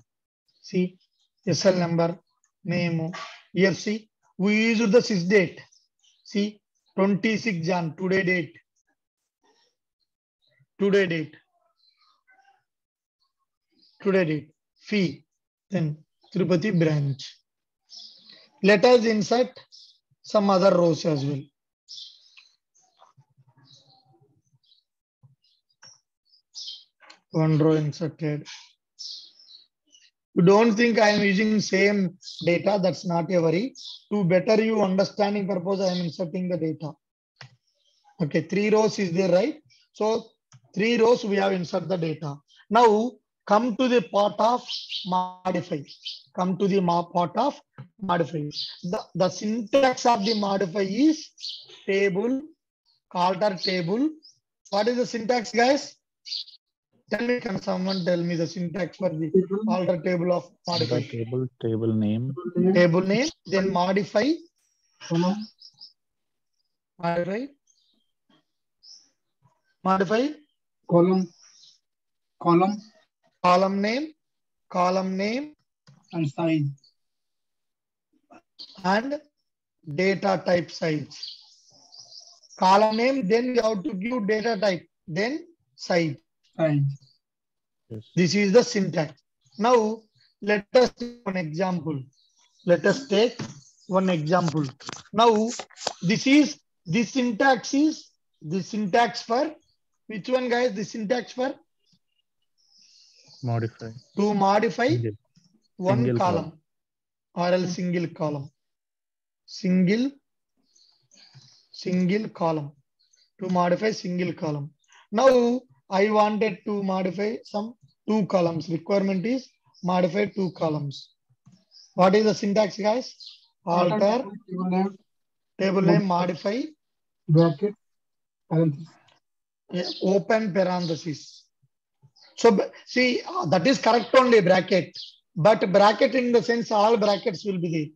see S L number, name. Here see we use the sysdate. See, twenty-six Jan, today date. Today date. Today date. Fee. Then Tirupati branch. Let us insert some other rows as well. One row inserted. You don't think I am using same data, that's not a worry. To better you understanding purpose, I am inserting the data. Okay, three rows is there, right? So three rows we have insert the data. Now come to the part of modify. Come to the part of modify. The, the syntax of the modify is table, alter table. What is the syntax, guys? Tell me, can someone tell me the syntax for the alter table of modify? The table, table name. Table name, then modify. Uh-huh. Modify. Modify. Column. Column. Column name. Column name. And size. And data type size. Column name, then you have to give data type, then size. Right. Yes. This is the syntax. Now let us take one example. Let us take one example. Now this is this syntax is the syntax for which one, guys? The syntax for modify. To modify single. one single column, column or else single column. Single single column. To modify single column. Now I wanted to modify some two columns. Requirement is modify two columns. What is the syntax, guys? Alter, table name, table name modify, bracket, parenthesis. Yeah, open parenthesis. So see, that is correct only bracket, but bracket in the sense all brackets will be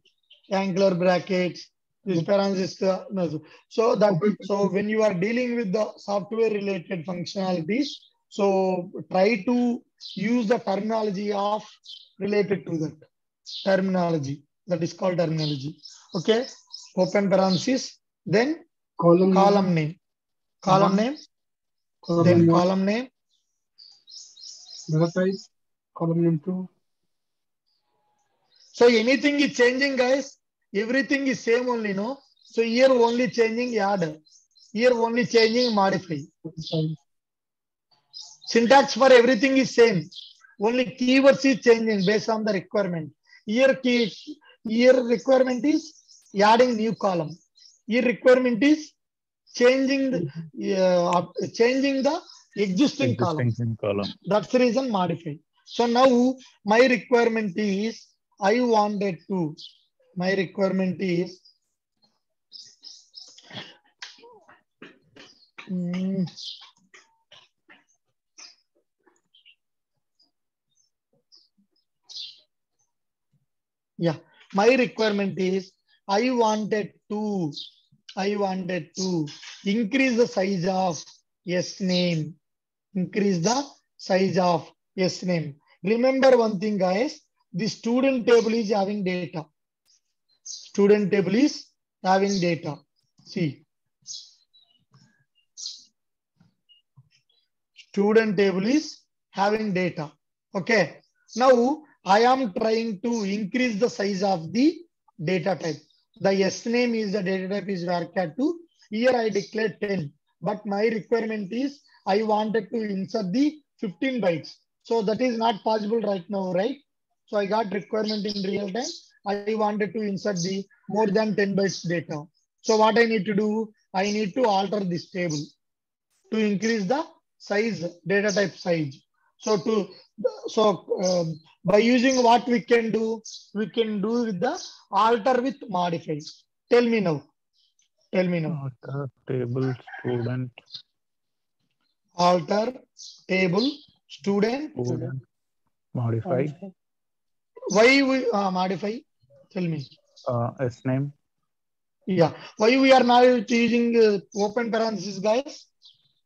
there. Angular brackets, This parent is the, so that so when you are dealing with the software related functionalities, so try to use the terminology of related to that terminology that is called terminology. Okay, open parenthesis, then column column name, column name, column then name. column name. Data size, column name two. So anything is changing, guys. Everything is same only, no? So here only changing add. Here only changing modify. Syntax for everything is same. Only keywords is changing based on the requirement. Here key, here requirement is adding new column. Here requirement is changing the uh, changing the existing, existing column. column. That's the reason modify. So now my requirement is I wanted to. My requirement is mm, yeah my requirement is I wanted to I wanted to increase the size of yes name increase the size of yes name. Remember one thing, guys, the student table is having data. Student table is having data. See, student table is having data. Okay. Now I am trying to increase the size of the data type. The yes name is the data type is varchar two. Here I declared ten, but my requirement is I wanted to insert the fifteen bytes. So that is not possible right now, right? So I got requirement in real time. I wanted to insert the more than ten bytes data. So what I need to do, I need to alter this table to increase the size, data type size. So to so um, by using what we can do, we can do with the alter with modify. Tell me now. Tell me now. Alter table student. Alter table student. student. Modify. Why we uh, modify? Tell me. Uh, S name. Yeah. Why we are now using uh, open parentheses, guys?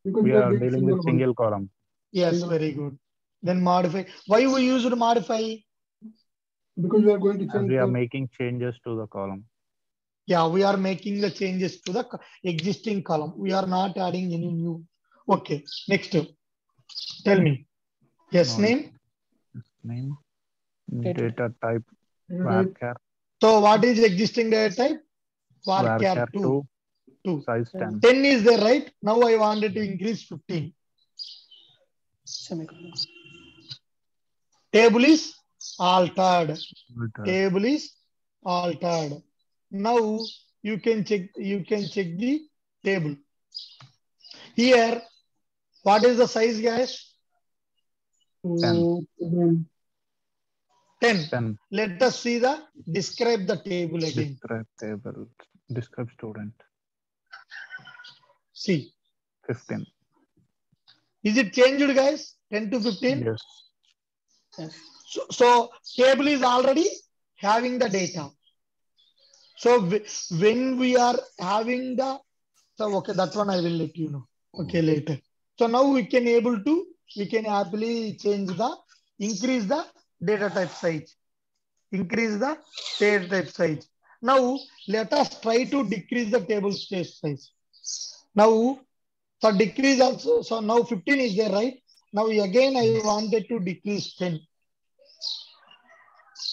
Because we are dealing with single column. Yes, very good. Then modify. Why we used to modify? Because we are going to change. We are making changes to the column. Yeah, we are making the changes to the existing column. We are not adding any new. Okay. Next. Tell me. Yes, no. name. Yes, name. Data, data type varchar. So what is existing data type? varchar two. Two. Size ten. ten is there, right? Now I wanted to increase fifteen. Semicolon. Table is altered. altered. Table is altered. Now you can check. You can check the table. Here, what is the size, guys? ten. ten. ten. Let us see the describe the table again. Describe table. Describe student. See. fifteen. Is it changed, guys? ten to fifteen? Yes. Yes. So, so table is already having the data. So when we are having the, so okay, that one I will let you know. Okay, later. So now we can able to, we can happily change the, increase the data type size, increase the data type size. Now let us try to decrease the table space size. Now for decrease also, so now fifteen is there, right? Now again I wanted to decrease ten.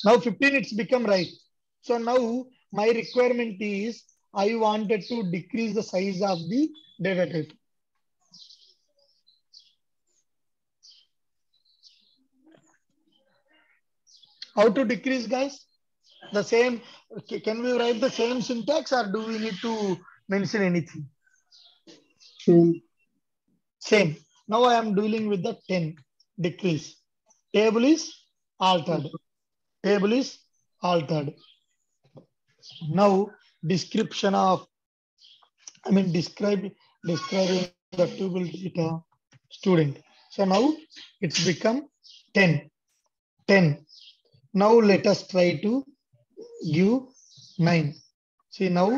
Now fifteen it's become right. So now my requirement is I wanted to decrease the size of the data type. How to decrease, guys? The same, can we write the same syntax or do we need to mention anything? Same. Same. Now I am dealing with the ten, decrease. Table is altered. Table is altered. Now description of, I mean, describe, describing the table data student. So now it's become ten, ten. Now let us try to give nine. See now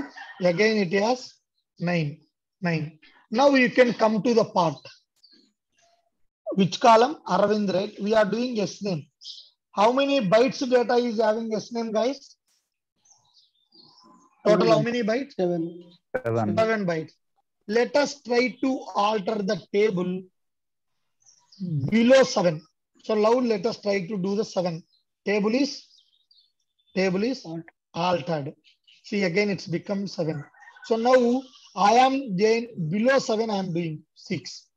again it has nine, nine. Now you can come to the part. Which column? Arvind, right? We are doing S name. How many bytes data is having S name, guys? Total how many bytes? Seven. Seven. Seven bytes. Let us try to alter the table below seven. So now let us try to do the seven. Table is table is altered. See again it's become seven. So now I am then below seven. I am doing six.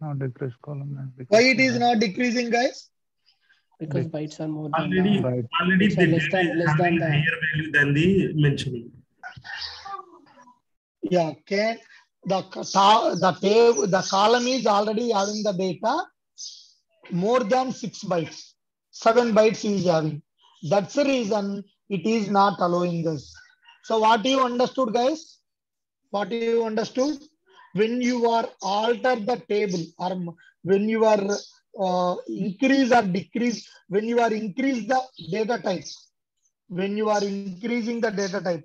Now decrease column. Why it is not decreasing, guys? Because bytes are more than already, the, already the less than, less than the higher value than the mentioning. Yeah, can the the table the column is already having the data more than six bytes. Seven bytes is having. That's the reason it is not allowing us. So what you understood, guys? What you understood? When you are alter the table or when you are uh, increase or decrease, when you are increase the data types, when you are increasing the data type.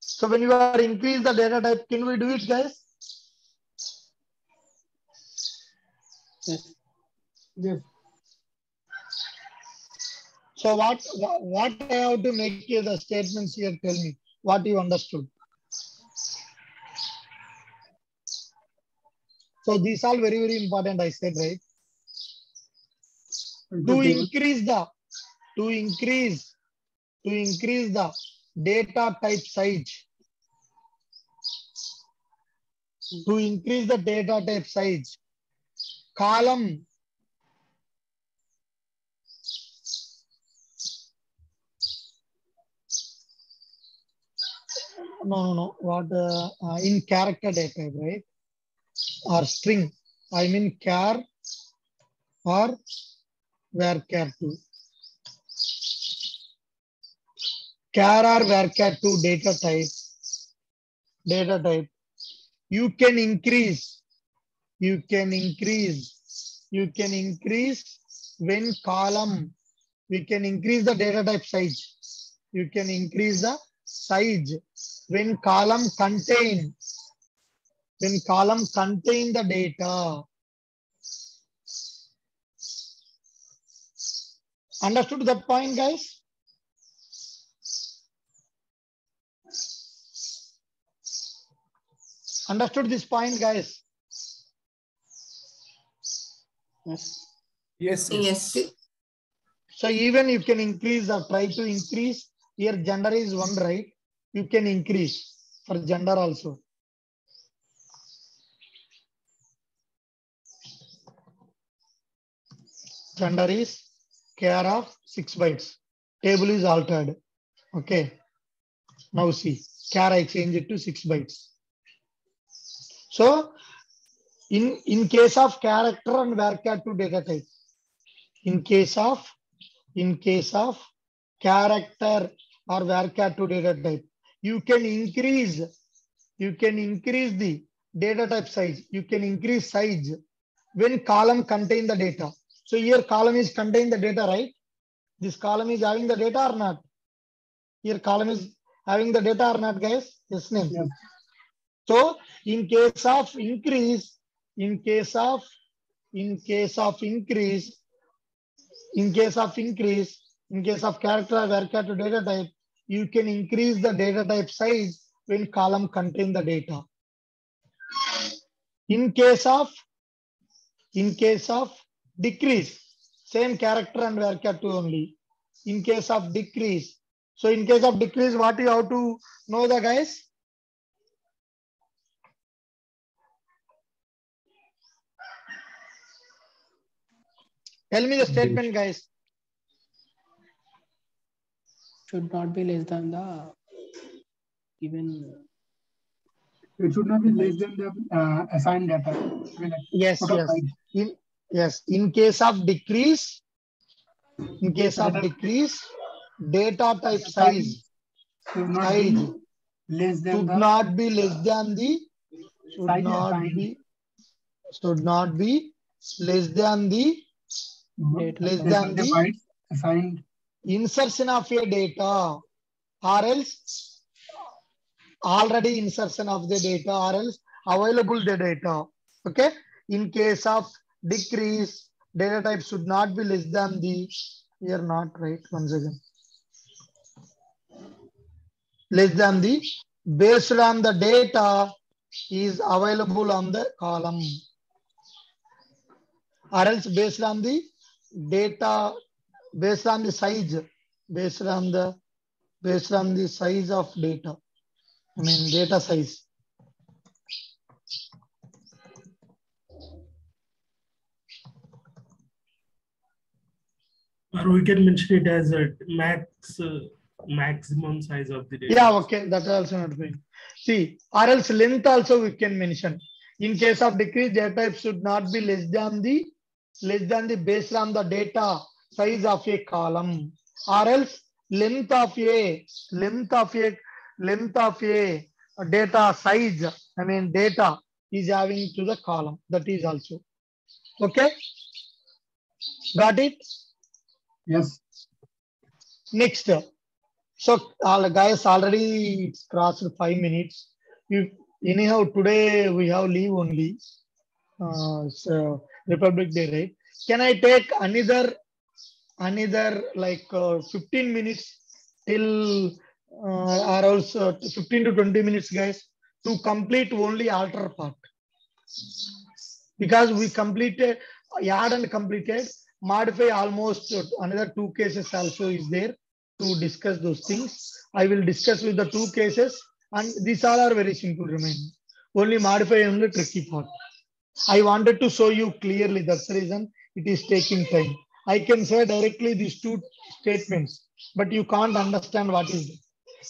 So when you are increase the data type, can we do it, guys? Yes. Yes. So what, what I have to make here, the statements here, tell me what you understood. So these are very, very important, I said, right? To increase the, to increase, to increase the data type size. To increase the data type size. Column. No, no, no. What uh, uh, in character data, right? Or string, I mean char or varchar two. Char or varchar two data type, data type. You can increase, you can increase, you can increase when column, we can increase the data type size. You can increase the size when column contain. When column contain the data. Understood that point, guys? Understood this point, guys? Yes. Yes. Yes. So even you can increase or try to increase. Here gender is one, right? You can increase for gender also. Gender is care of six bytes. Table is altered. Okay. Now see, care I change it to six bytes. So in, in case of character and varchar two data type, in case of, in case of character or varchar two data type, you can increase, you can increase the data type size. You can increase size when column contain the data. So here column is contain the data, right? This column is having the data or not? Here column is having the data or not, guys? Yes, name. Yeah. So in case of increase, in case of, in case of increase, in case of increase, in case of character varchar two data type, you can increase the data type size when column contain the data. In case of, in case of decrease, same character and varchar two only. In case of decrease, so in case of decrease, what you have to know, the guys? Tell me the statement, guys. Should not be less than the even. It should not be less than the uh, assigned data. Yes, yes. In, Yes, in case of decrease, in case of decrease, data type size should not size, be less than should the, not be less than the should not assigned. be should not be less than the data. less than the, the bytes assigned insertion of your data, or else already insertion of the data, or else available the data. Okay. In case of decrease, data type should not be less than the, we are not right once again. Less than the, based on the data is available on the column. Or else based on the data, based on the size, based on the, based on the size of data, I mean data size. Or we can mention it as a max, uh, maximum size of the data. Yeah, okay, that's also not fine. See, or else length also we can mention. In case of decrease, data type should not be less than the, less than the based on the data size of a column, or else length of a, length of a, length of a data size, I mean data is having to the column, that is also. Okay, got it? Yes. Next. So uh, guys, already it's crossed five minutes. You, anyhow, today we have leave only. Uh, so Republic Day, right? Can I take another, another like uh, fifteen minutes till, uh, or also fifteen to twenty minutes, guys, to complete only alter part, because we completed, add and completed, modify almost another two cases also is there to discuss those things. I will discuss with the two cases, and these all are very simple remaining. Only modify and the tricky part. I wanted to show you clearly, that's the reason it is taking time. I can say directly these two statements, but you can't understand what is it.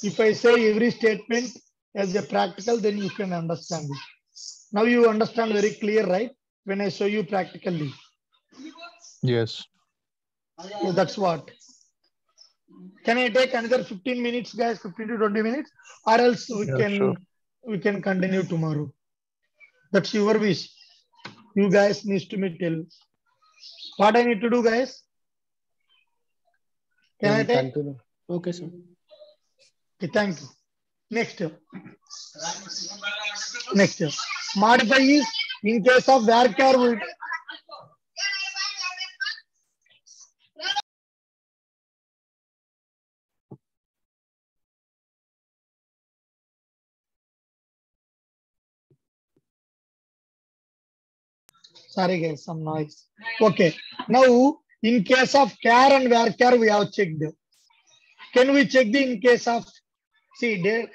If I say every statement as a practical, then you can understand it. Now you understand very clear, right? When I show you practically. Yes. So that's what. Can I take another fifteen minutes, guys? fifteen to twenty minutes, or else we yeah, can sure. we can continue tomorrow. That's your wish. You guys need to meet till. What I need to do, guys? Can yeah, I take? Continue. Okay, sir. Okay, thank you. Next. Next. Modify is in case of varchar will. Sorry guys, some noise. Okay. Now, in case of char and varchar, we have checked. Can we check the in case of, see, date,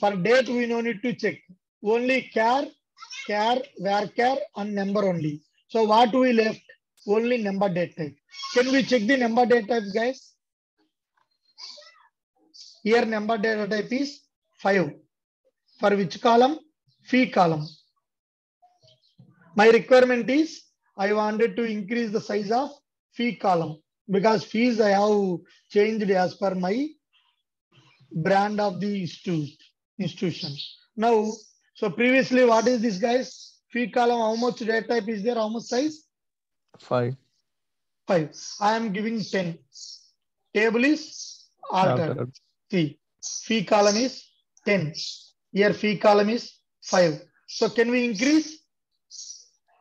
for date, we no need to check. Only char, char, varchar and number only. So what we left? Only number date type. Can we check the number date type, guys? Here number data type is five. For which column? Fee column. My requirement is I wanted to increase the size of fee column, because fees I have changed as per my brand of the institution. Now, so previously what is this, guys? Fee column, how much data type is there? How much size? Five. Five. I am giving ten. Table is altered. altered. See, fee column is ten. Here fee column is five. So can we increase?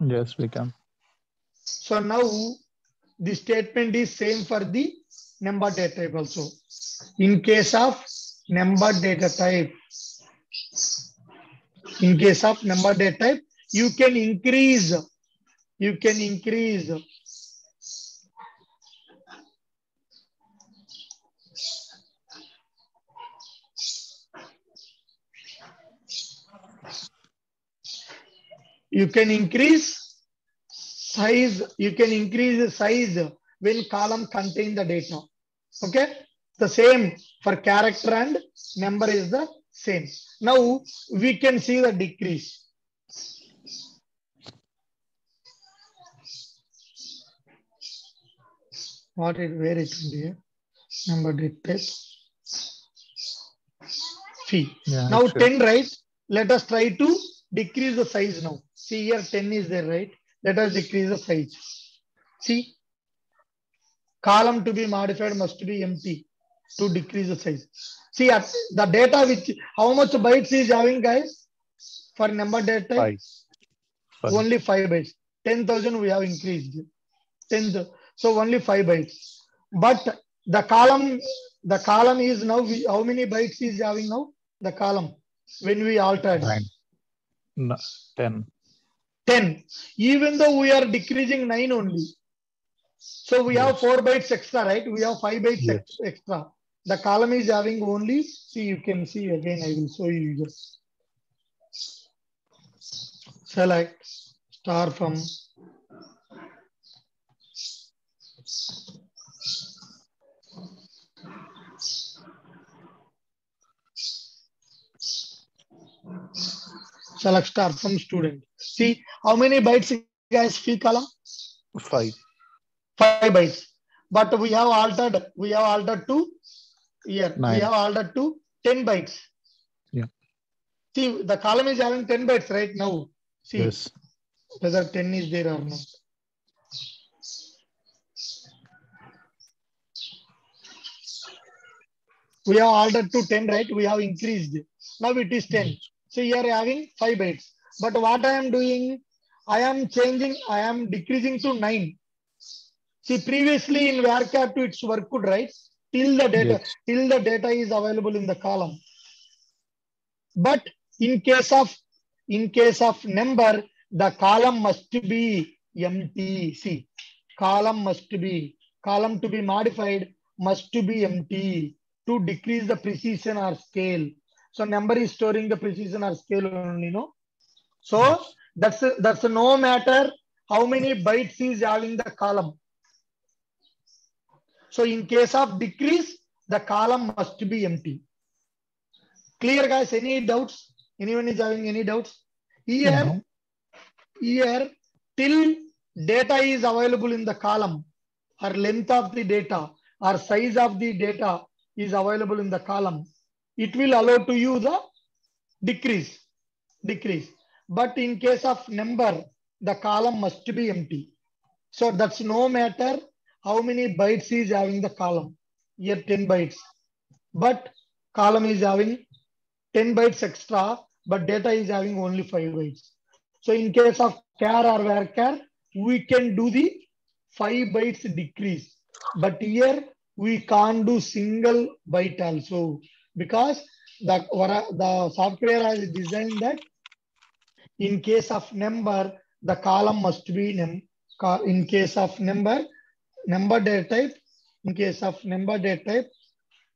Yes, we can. So now the statement is same for the number data type also. In case of number data type, in case of number data type, you can increase, you can increase You can increase size, you can increase the size when column contain the data. Okay. The same for character and number is the same. Now we can see the decrease. What it, where it will be here? Number date type. Fee. Yeah, now sure. ten, right? Let us try to decrease the size now. See here ten is there, right? Let us decrease the size. See, column to be modified must be empty to decrease the size. See, the data which, how much bytes is having, guys, for number data? Five. Five. Only five bytes. ten thousand we have increased. ten, so only five bytes. But the column, the column is now, we, how many bytes is having now? The column, when we altered. Nine. No, ten. ten. Even though we are decreasing nine only. So we yes. have four bytes extra, right? We have five bytes yes. ex extra. The column is having only, see, you can see again, I will show you just. Select star from. Select star from student. See how many bytes, guys, free column? Five. Five bytes. But we have altered, we have altered to here. Nine. We have altered to ten bytes. Yeah. See, the column is having ten bytes right now. See yes. whether ten is there or not. We have altered to ten, right? We have increased. Now it is ten. Mm. So you are having five bytes. But what I am doing, I am changing, I am decreasing to nine. See, previously in VARCHAR two, it's worked, right? Till the data, yes. till the data is available in the column. But in case of, in case of number, the column must be empty. See, column must be, column to be modified must be empty to decrease the precision or scale. So number is storing the precision or scale only, no? So yes. that's, that's no matter how many bytes is having the column. So in case of decrease, the column must be empty. Clear, guys? Any doubts? Anyone is having any doubts? Here, no. here, till data is available in the column, or length of the data, or size of the data is available in the column, it will allow to you the decrease, decrease. But in case of number, the column must be empty. So that's no matter how many bytes is having the column. Here ten bytes, but column is having ten bytes extra, but data is having only five bytes. So in case of char or varchar, we can do the five bytes decrease. But here we can't do single byte also. Because the, the software has designed that in case of number, the column must be num, in case of number, number data type, in case of number data type,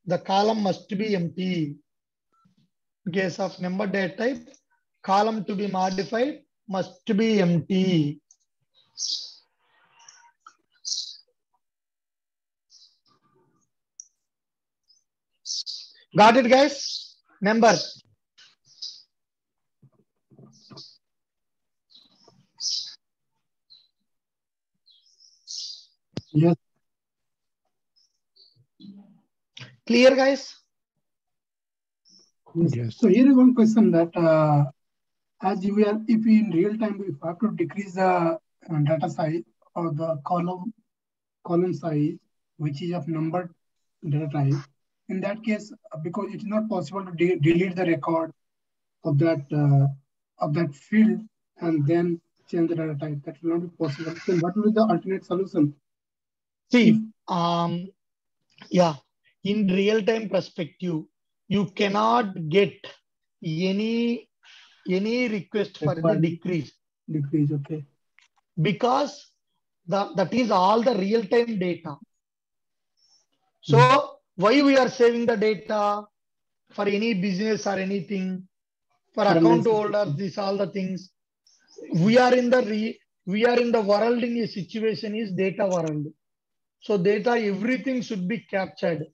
the column must be empty. In case of number data type, column to be modified must be empty. Got it, guys? Number. Yes. Clear, guys? Yes. So here is one question that uh, as we are, if in real time we have to decrease the data size or the column column size, which is of numbered data type. In that case, because it's not possible to de delete the record of that uh, of that field and then change the data type, that will not be possible. So what will be the alternate solution? See, um, yeah, in real-time perspective, you cannot get any any request for the decrease. Decrease, okay. Because the, that is all the real-time data. So. Mm-hmm. Why we are saving the data for any business or anything, for account holders, these all the things. We are in the re, we are in the world in a situation is data world. So data, everything should be captured.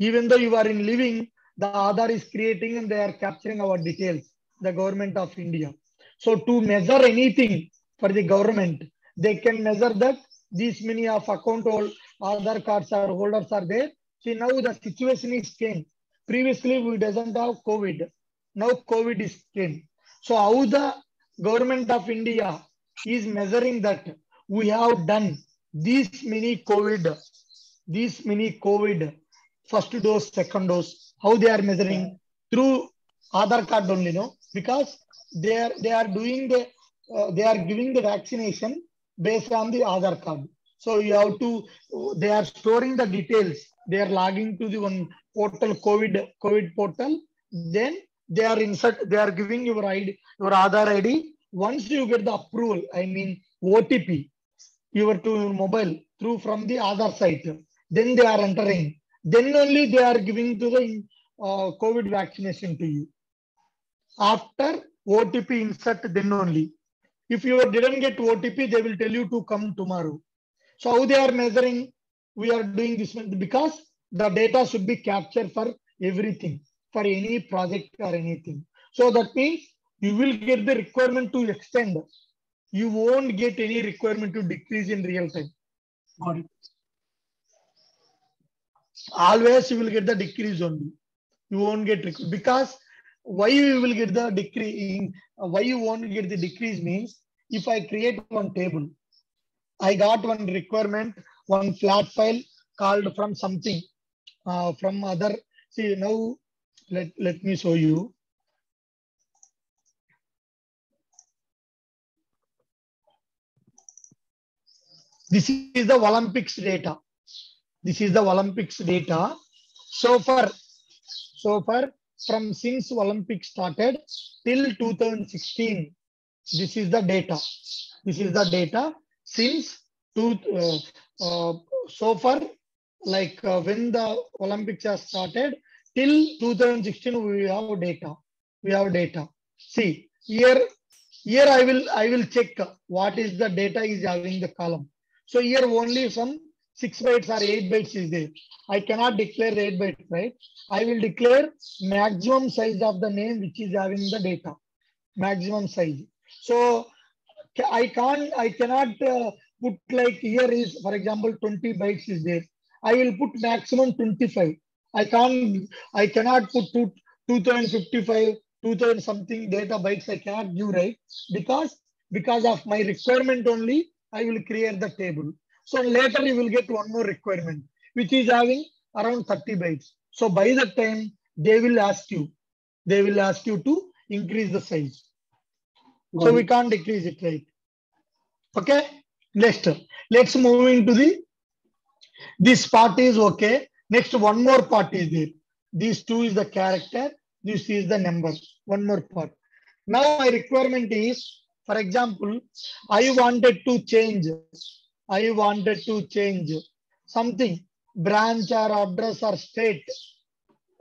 Even though you are in living, the Aadhar is creating and they are capturing our details, the government of India. So to measure anything for the government, they can measure that these many of account hold, Aadhar cards or holders are there. See, now the situation is came. Previously, we doesn't have COVID. Now COVID is came. So how the government of India is measuring that we have done these many COVID these many COVID first dose, second dose, how they are measuring through Aadhar card only, no? Because they are they are doing the uh, they are giving the vaccination based on the Aadhar card. So you have to, they are storing the details. They are logging to the one portal, COVID COVID portal. Then they are insert. They are giving your I D, your Aadhar I D. Once you get the approval, I mean O T P, you are to your mobile through from the Aadhar site. Then they are entering. Then only they are giving to the uh, COVID vaccination to you. After O T P insert, then only. If you didn't get O T P, they will tell you to come tomorrow. So how they are measuring? We are doing this because the data should be captured for everything, for any project or anything. So that means you will get the requirement to extend. You won't get any requirement to decrease in real time. Got it. Always you will get the decrease only. You won't get, because why you will get the decrease? Why you won't get the decrease means, if I create one table, I got one requirement, one flat file called from something, uh, from other. See now, let, let me show you. This is the Olympics data. This is the Olympics data. So far, so far from since Olympics started till two thousand sixteen, this is the data. This is the data. Since two, uh, uh, so far, like uh, when the Olympics has started till two thousand sixteen, we have data. We have data. See here, here I will I will check what is the data is having the column. So here only some six bytes or eight bytes is there. I cannot declare eight bytes, right? I will declare maximum size of the name which is having the data, maximum size. So I can't, I cannot uh, put like here is, for example, twenty bytes is there. I will put maximum twenty-five. I can't, I cannot put two thousand fifty-five, two thousand something data bytes. I cannot give, right? Because, because of my requirement only, I will create the table. So later you will get one more requirement, which is having around thirty bytes. So by that time, they will ask you, they will ask you to increase the size. So we can't decrease it, right? Okay, next, let's move into the, this part is okay. Next, one more part is there. These two is the character, this is the number, one more part. Now my requirement is, for example, I wanted to change, I wanted to change something, branch or address or state,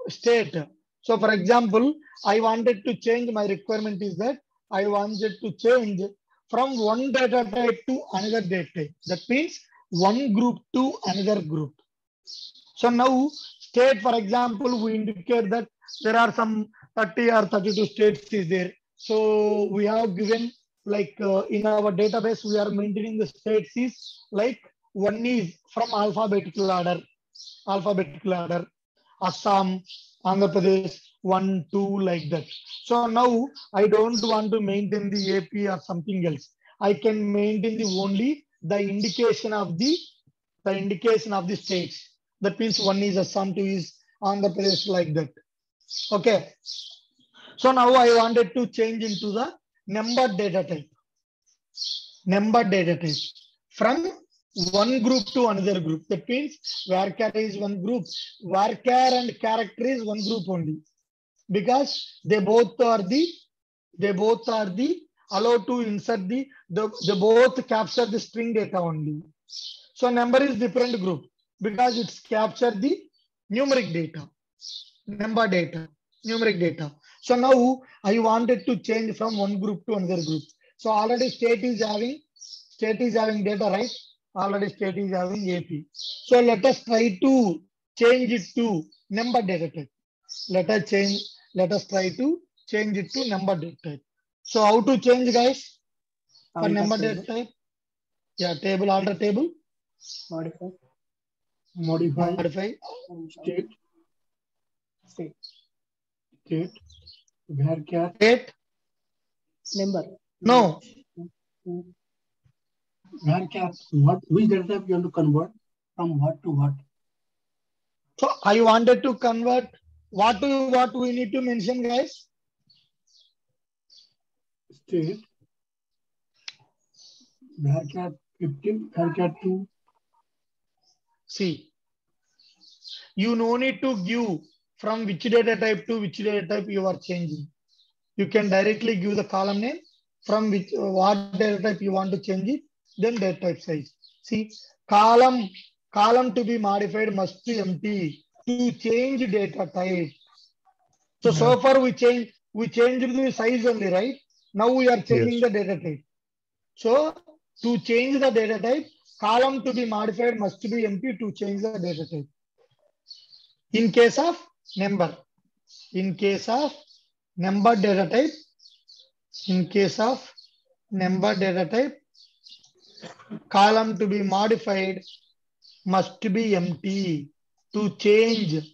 state. So for example, I wanted to change, my requirement is that I wanted to change from one data type to another data type. That means one group to another group. So now state, for example, we indicate that there are some thirty or thirty-two states is there. So we have given like uh, in our database, we are maintaining the states is like one is from alphabetical order, alphabetical order, Assam, Andhra Pradesh, one, two, like that. So now I don't want to maintain the A P or something else. I can maintain the only the indication of the the indication of the states. That means one is Assam, two is Andhra Pradesh, like that. Okay. So now I wanted to change into the number data type. Number data type from one group to another group. That means varchar is one group. Varchar and character is one group only. Because they both are the, they both are the allowed to insert the, the, they both capture the string data only. So number is different group because it's capture the numeric data, number data, numeric data. So now I wanted to change from one group to another group. So already state is having, state is having data, right? Already state is having A P. So let us try to change it to number data type. Let us change. Let us try to change it to number data type. So how to change, guys? For number data type, yeah, table order table. Modify. Modify. Modify. State. State. State. Varchar. State. Number. No. Varchar. What? Which data type you want to convert from what to what? So I wanted to convert. What do you, what we need to mention, guys? State VARCHAR fifteen, VARCHAR two. See, you no need to give from which data type to which data type you are changing. You can directly give the column name from which what data type you want to change it, then data type size. See, column column to be modified must be empty to change data type. So mm-hmm. so far we change we changed the size only, right? Now we are changing yes. the data type. So to change the data type, column to be modified must be empty to change the data type. In case of number, in case of number data type, in case of number data type, column to be modified must be empty to change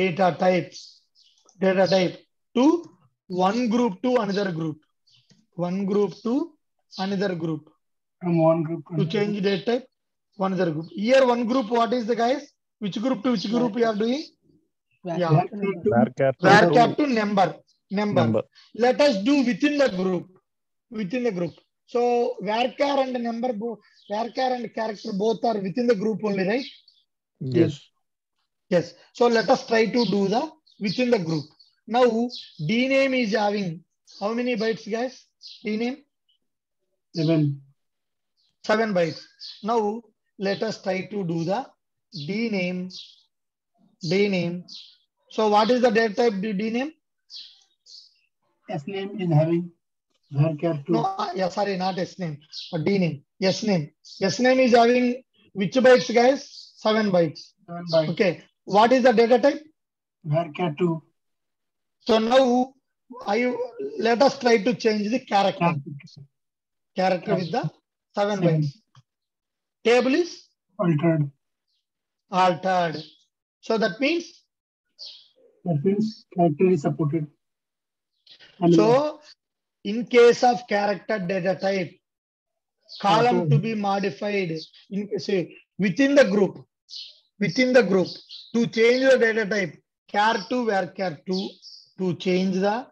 data types, data type to one group to another group, one group to another group. From one group to, to change data type, one other group. Here one group, what is the guys? Which group to which group you are doing? Yeah. VARCHAR to number. Number. Number. Let us do within the group. Within the group. So VARCHAR and number, VARCHAR and character both are within the group only, right? Yes. Yes. So let us try to do the within the group. Now D name is having how many bytes, guys? D name? Seven. Seven bytes. Now let us try to do the D name. D name. So what is the data type D name? S name is having VARCHAR two. No, yeah, sorry, not S name. But D name. S name. S name is having which bytes, guys? Seven bytes. Seven bytes. Okay. What is the data type? VARCHAR two. So now I let us try to change the character. Character with the seven bytes. Table is altered. Altered. So that means that means character is supported. And so in case of character data type, column to be modified in say within the group, within the group to change the data type, char two, VARCHAR two to change the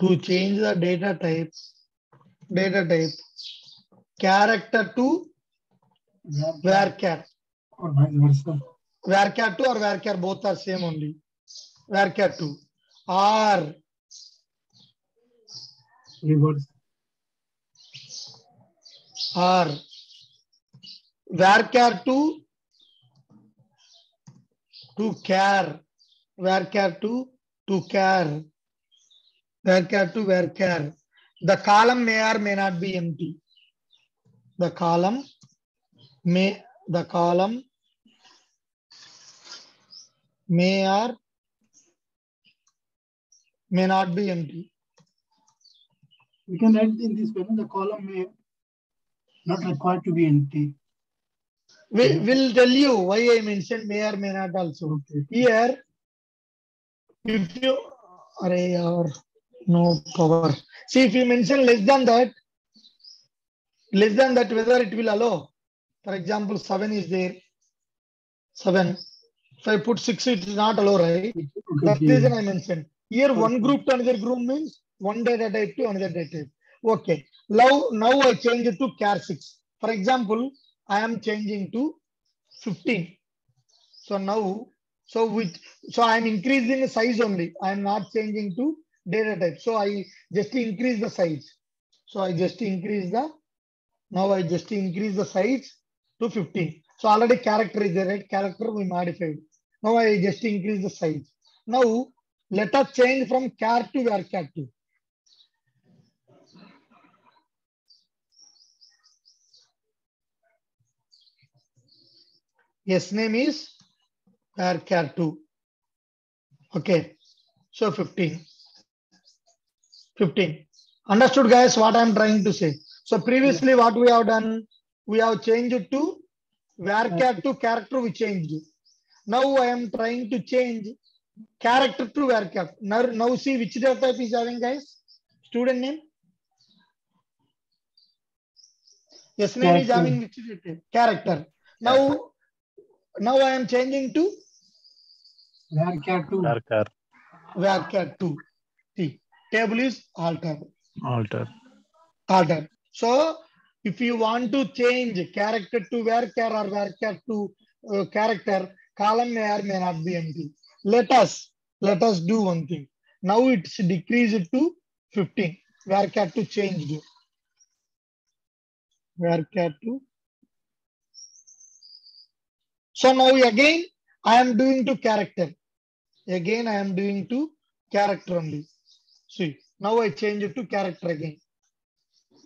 to change the data type, data type. Character to VARCHAR or VARCHAR two or VARCHAR both are same only. VARCHAR two or reverse or VARCHAR two to char, VARCHAR two to char, VARCHAR to VARCHAR. The column may or may not be empty. The column may the column may or may not be empty. We can write in this way, the column may not required to be empty. We will tell you why I mentioned may or may not also. Okay. Here, if you array or no power. See, if you mention less than that. Less than that, whether it will allow. For example, seven is there. Seven. If I put six, it is not allow, right? Okay. That's the reason I mentioned. Here, okay. One group to another group means one data type to another data type. Okay. Now, now I change it to char six. For example, I am changing to fifteen. So now, so with so I am increasing the size only. I am not changing to data type. So I just increase the size. So I just increase the Now I just increase the size to fifteen. So already character is there, right? Character we modified. Now I just increase the size. Now let us change from char to VARCHAR two. Yes, name is VARCHAR two. Okay. So fifteen. fifteen. Understood, guys, what I'm trying to say. So previously yeah. what we have done, we have changed it to VARCHAR to character we changed. Now I am trying to change character to VARCHAR. Now, now see which data type is having, guys? Student name? Yes, name is having which data type? Character. Now, now I am changing to VARCHAR two. VARCHAR two. See, table is alter. Alter. Alter. So, if you want to change character to VARCHAR or VARCHAR to uh, character, column may or may not be empty. Let us, let us do one thing. Now it's decreased to fifteen. VARCHAR two changed. VARCHAR two. So now again, I am doing to character. Again, I am doing to character only. See, now I change it to character again.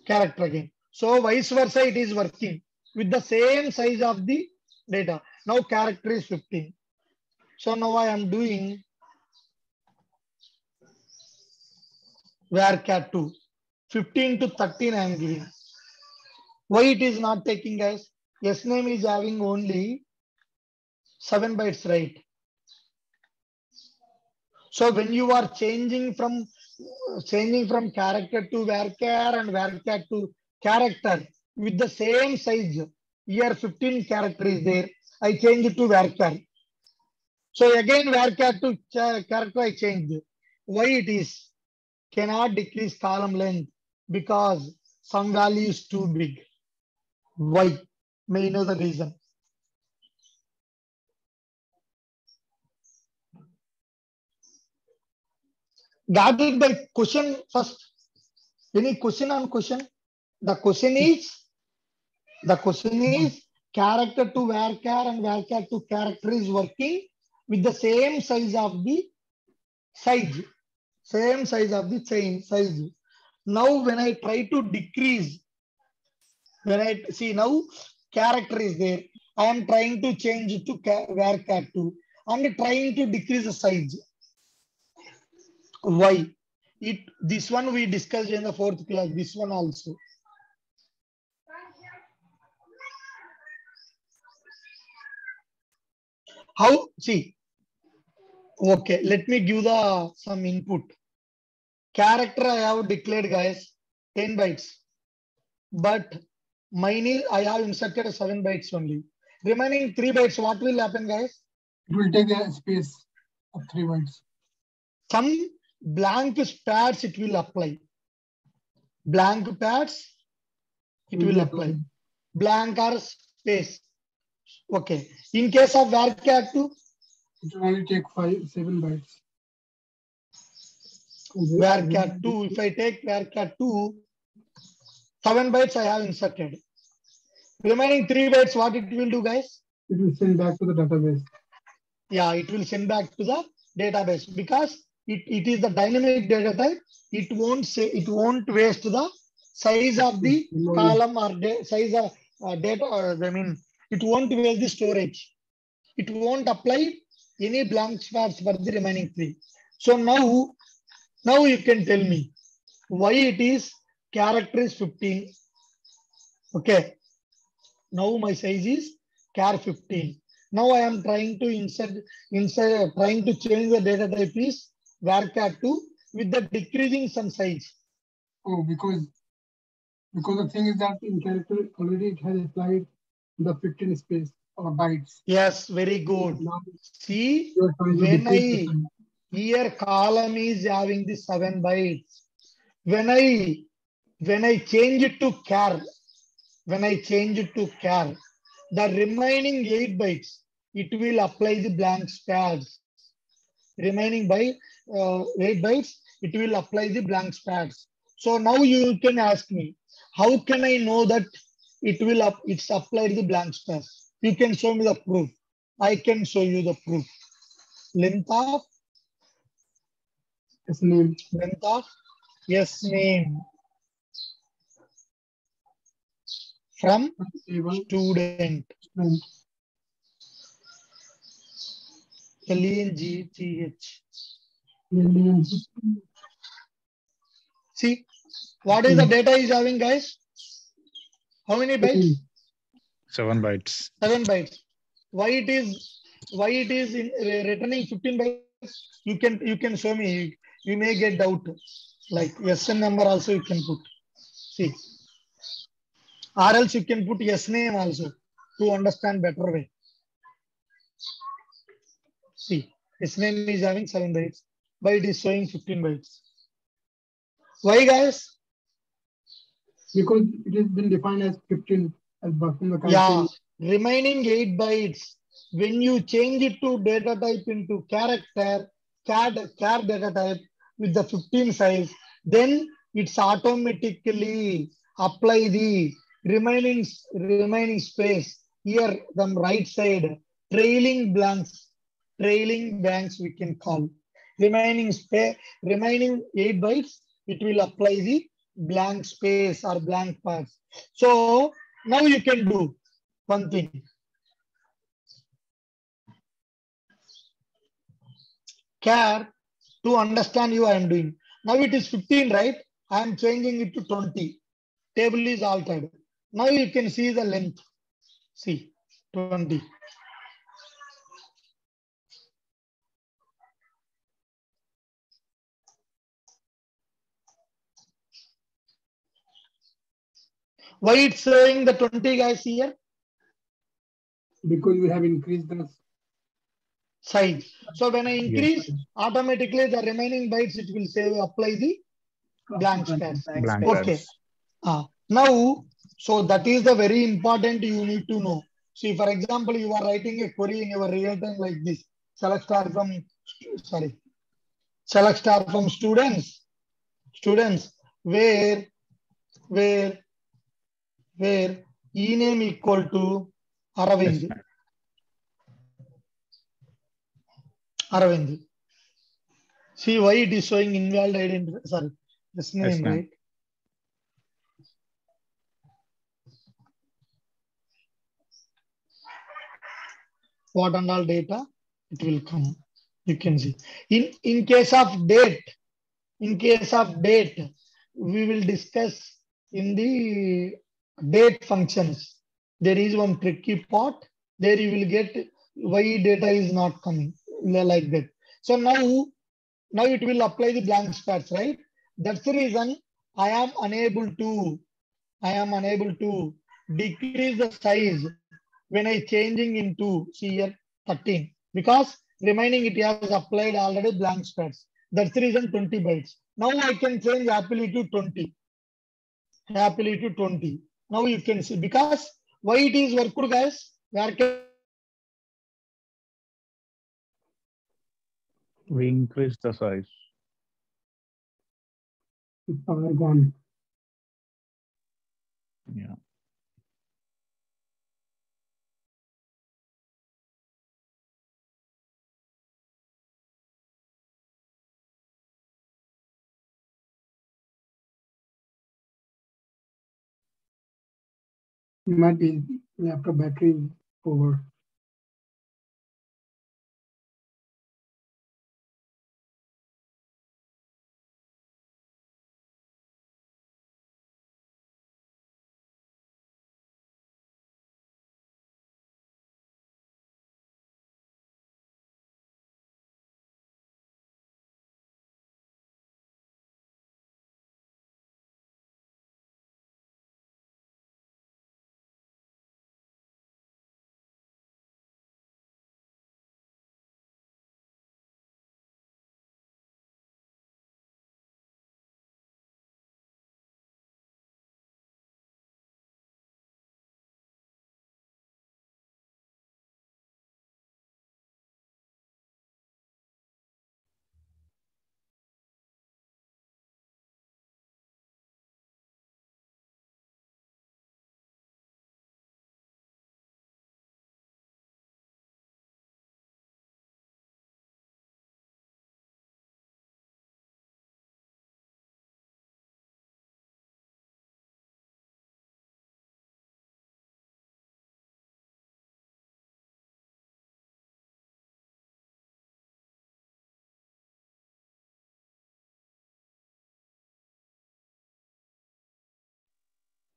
Character again. So vice versa, it is working with the same size of the data. Now character is fifteen. So now I am doing VARCHAR two. fifteen to thirteen I am giving. Why it is not taking guys? S name is having only seven bytes, right? So when you are changing from changing from character to VARCHAR and VARCHAR to character with the same size, here fifteen character is there. I change it to VARCHAR. So again VARCHAR to character I changed. Why it is? Cannot decrease column length because some value is too big. Why? May you know the reason. That is the question first. Any question on question? The question is, the question is character to VARCHAR and VARCHAR to character is working with the same size of the size. Same size of the chain size. Now when I try to decrease, when I see now character is there. I am trying to change it to VARCHAR two. I am trying to decrease the size. Why? It this one we discussed in the fourth class. This one also. How? See. Okay, let me give the some input. Character I have declared guys ten bytes, but mine is I have inserted seven bytes only. Remaining three bytes, what will happen, guys? It will take a space of three bytes. Some blank pads it will apply. Blank pads it will apply. Blank or space. Okay. In case of VARCHAR two. It will only take five, seven bytes. VARCHAR two, if I take VARCHAR two, seven bytes I have inserted. Remaining three bytes, what it will do, guys? It will send back to the database. Yeah, it will send back to the database because it, it is the dynamic data type. It won't say, it won't waste the size of the column or size of uh, data, or I mean, it won't waste the storage. It won't apply any blank spots for the remaining three. So now, now you can tell me why it is character is fifteen. Okay. Now my size is char fifteen. Now I am trying to insert, insert trying to change the data type is VARCHAR two with the decreasing some size. Oh, because because the thing is that in character already it has applied the fifteen space. Or bytes. Yes, very good. See, when I here column is having the seven bytes. When I when I change it to char, when I change it to char, the remaining eight bytes, it will apply the blank spares. Remaining by uh, eight bytes, it will apply the blank spares. So now you can ask me, how can I know that it will up, it's applied the blank spares? You can show me the proof. I can show you the proof. Length of yes, name. Length of yes name from student. student. L E N G T H. See what is the data is having, guys? How many bytes? Seven bytes. Seven bytes. Why it is? Why it is in, uh, returning fifteen bytes? You can you can show me. You, you may get doubt. Like S N number also you can put. See, or else you can put S name also to understand better way. See, Its name is having seven bytes, but it is showing fifteen bytes. Why, guys? Because it has been defined as fifteen as from the country. Yeah, remaining eight bytes. When you change it to data type into character, char, char data type with the fifteen size, then it's automatically apply the remaining remaining space here, the right side, trailing blanks, trailing blanks we can call. Remaining space, remaining eight bytes, it will apply the blank space or blank parts. So now you can do one thing. Char, to understand you I am doing. Now it is fifteen, right? I am changing it to twenty. Table is altered. Now you can see the length. See, twenty. Why it's showing the twenty, guys, here? Because we have increased the size. So when I increase, yes, automatically the remaining bytes, it will say apply the blank space. Okay. Uh, now, so that is the very important you need to know. See, for example, you are writing a query in your real time like this. Select star from, sorry, select star from students, students, where, where, where ename equal to Aravind. Aravind. See why it is showing invalid identity. Sorry, this name, yes, right? What and all data it will come. You can see. In in case of date, in case of date, we will discuss in the date functions. There is one tricky part. There you will get why data is not coming like that. So now, now it will apply the blank space, right? That's the reason I am unable to, I am unable to decrease the size when I changing into here thirteen, because remaining it has applied already blank space. That's the reason twenty bytes. Now I can change happily to twenty. Happily to twenty. Now you can see, because why it is worked, guys? Where can we increase the size? It's all gone. Yeah. You might be after battery over.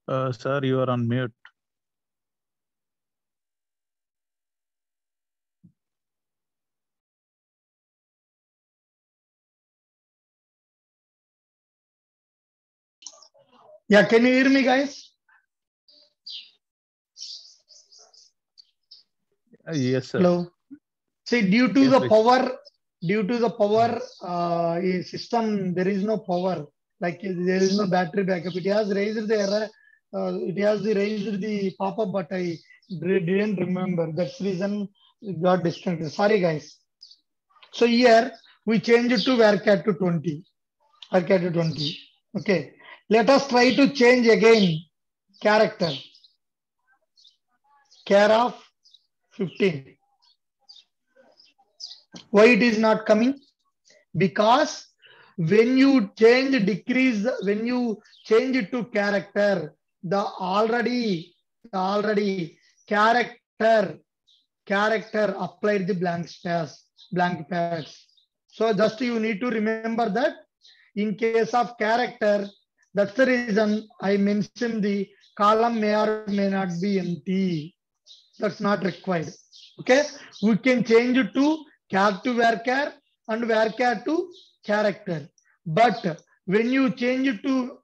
Uh, sir, you are on mute. Yeah, can you hear me, guys? Uh, yes, sir. Hello. See, due to yes, the please. power due to the power uh, system, there is no power. Like there is no battery backup. It has raised the error. Uh, it has raised the pop-up, but I didn't remember. That's the reason it got disconnected. Sorry, guys. So here we change it to VARCHAR two twenty. VARCHAR two twenty. Okay. Let us try to change again character. Char of fifteen. Why it is not coming? Because when you change decrease, when you change it to character, the already, the already character, character applied the blank space, blank pads. So just you need to remember that in case of character, that's the reason I mentioned the column may or may not be empty. That's not required. Okay, we can change it to char to varchar and varchar to character. But when you change it to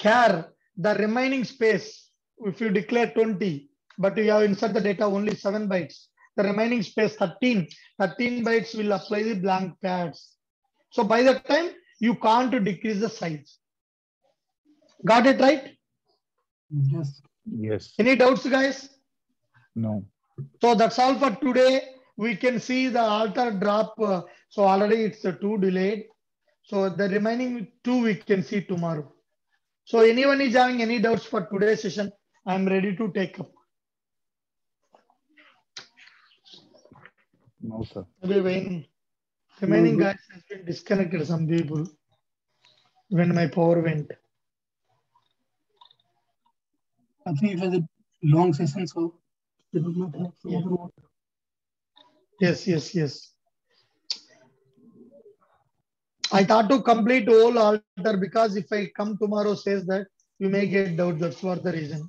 char, the remaining space, if you declare twenty, but you have insert the data only seven bytes, the remaining space thirteen, thirteen bytes will apply the blank pads. So by that time, you can't decrease the size. Got it right? Yes. Yes. Any doubts, guys? No. So that's all for today. We can see the Aadhar drop. Uh, so already it's uh, two delayed. So the remaining two we can see tomorrow. So anyone is having any doubts for today's session? I'm ready to take up. No, sir. Remaining no, guys has been disconnected, some people, when my power went. I think it was a long session, so it was not helpful. Yeah. Yes, yes, yes. I thought to complete whole altar because if I come tomorrow says that you may get doubt, that's for the reason.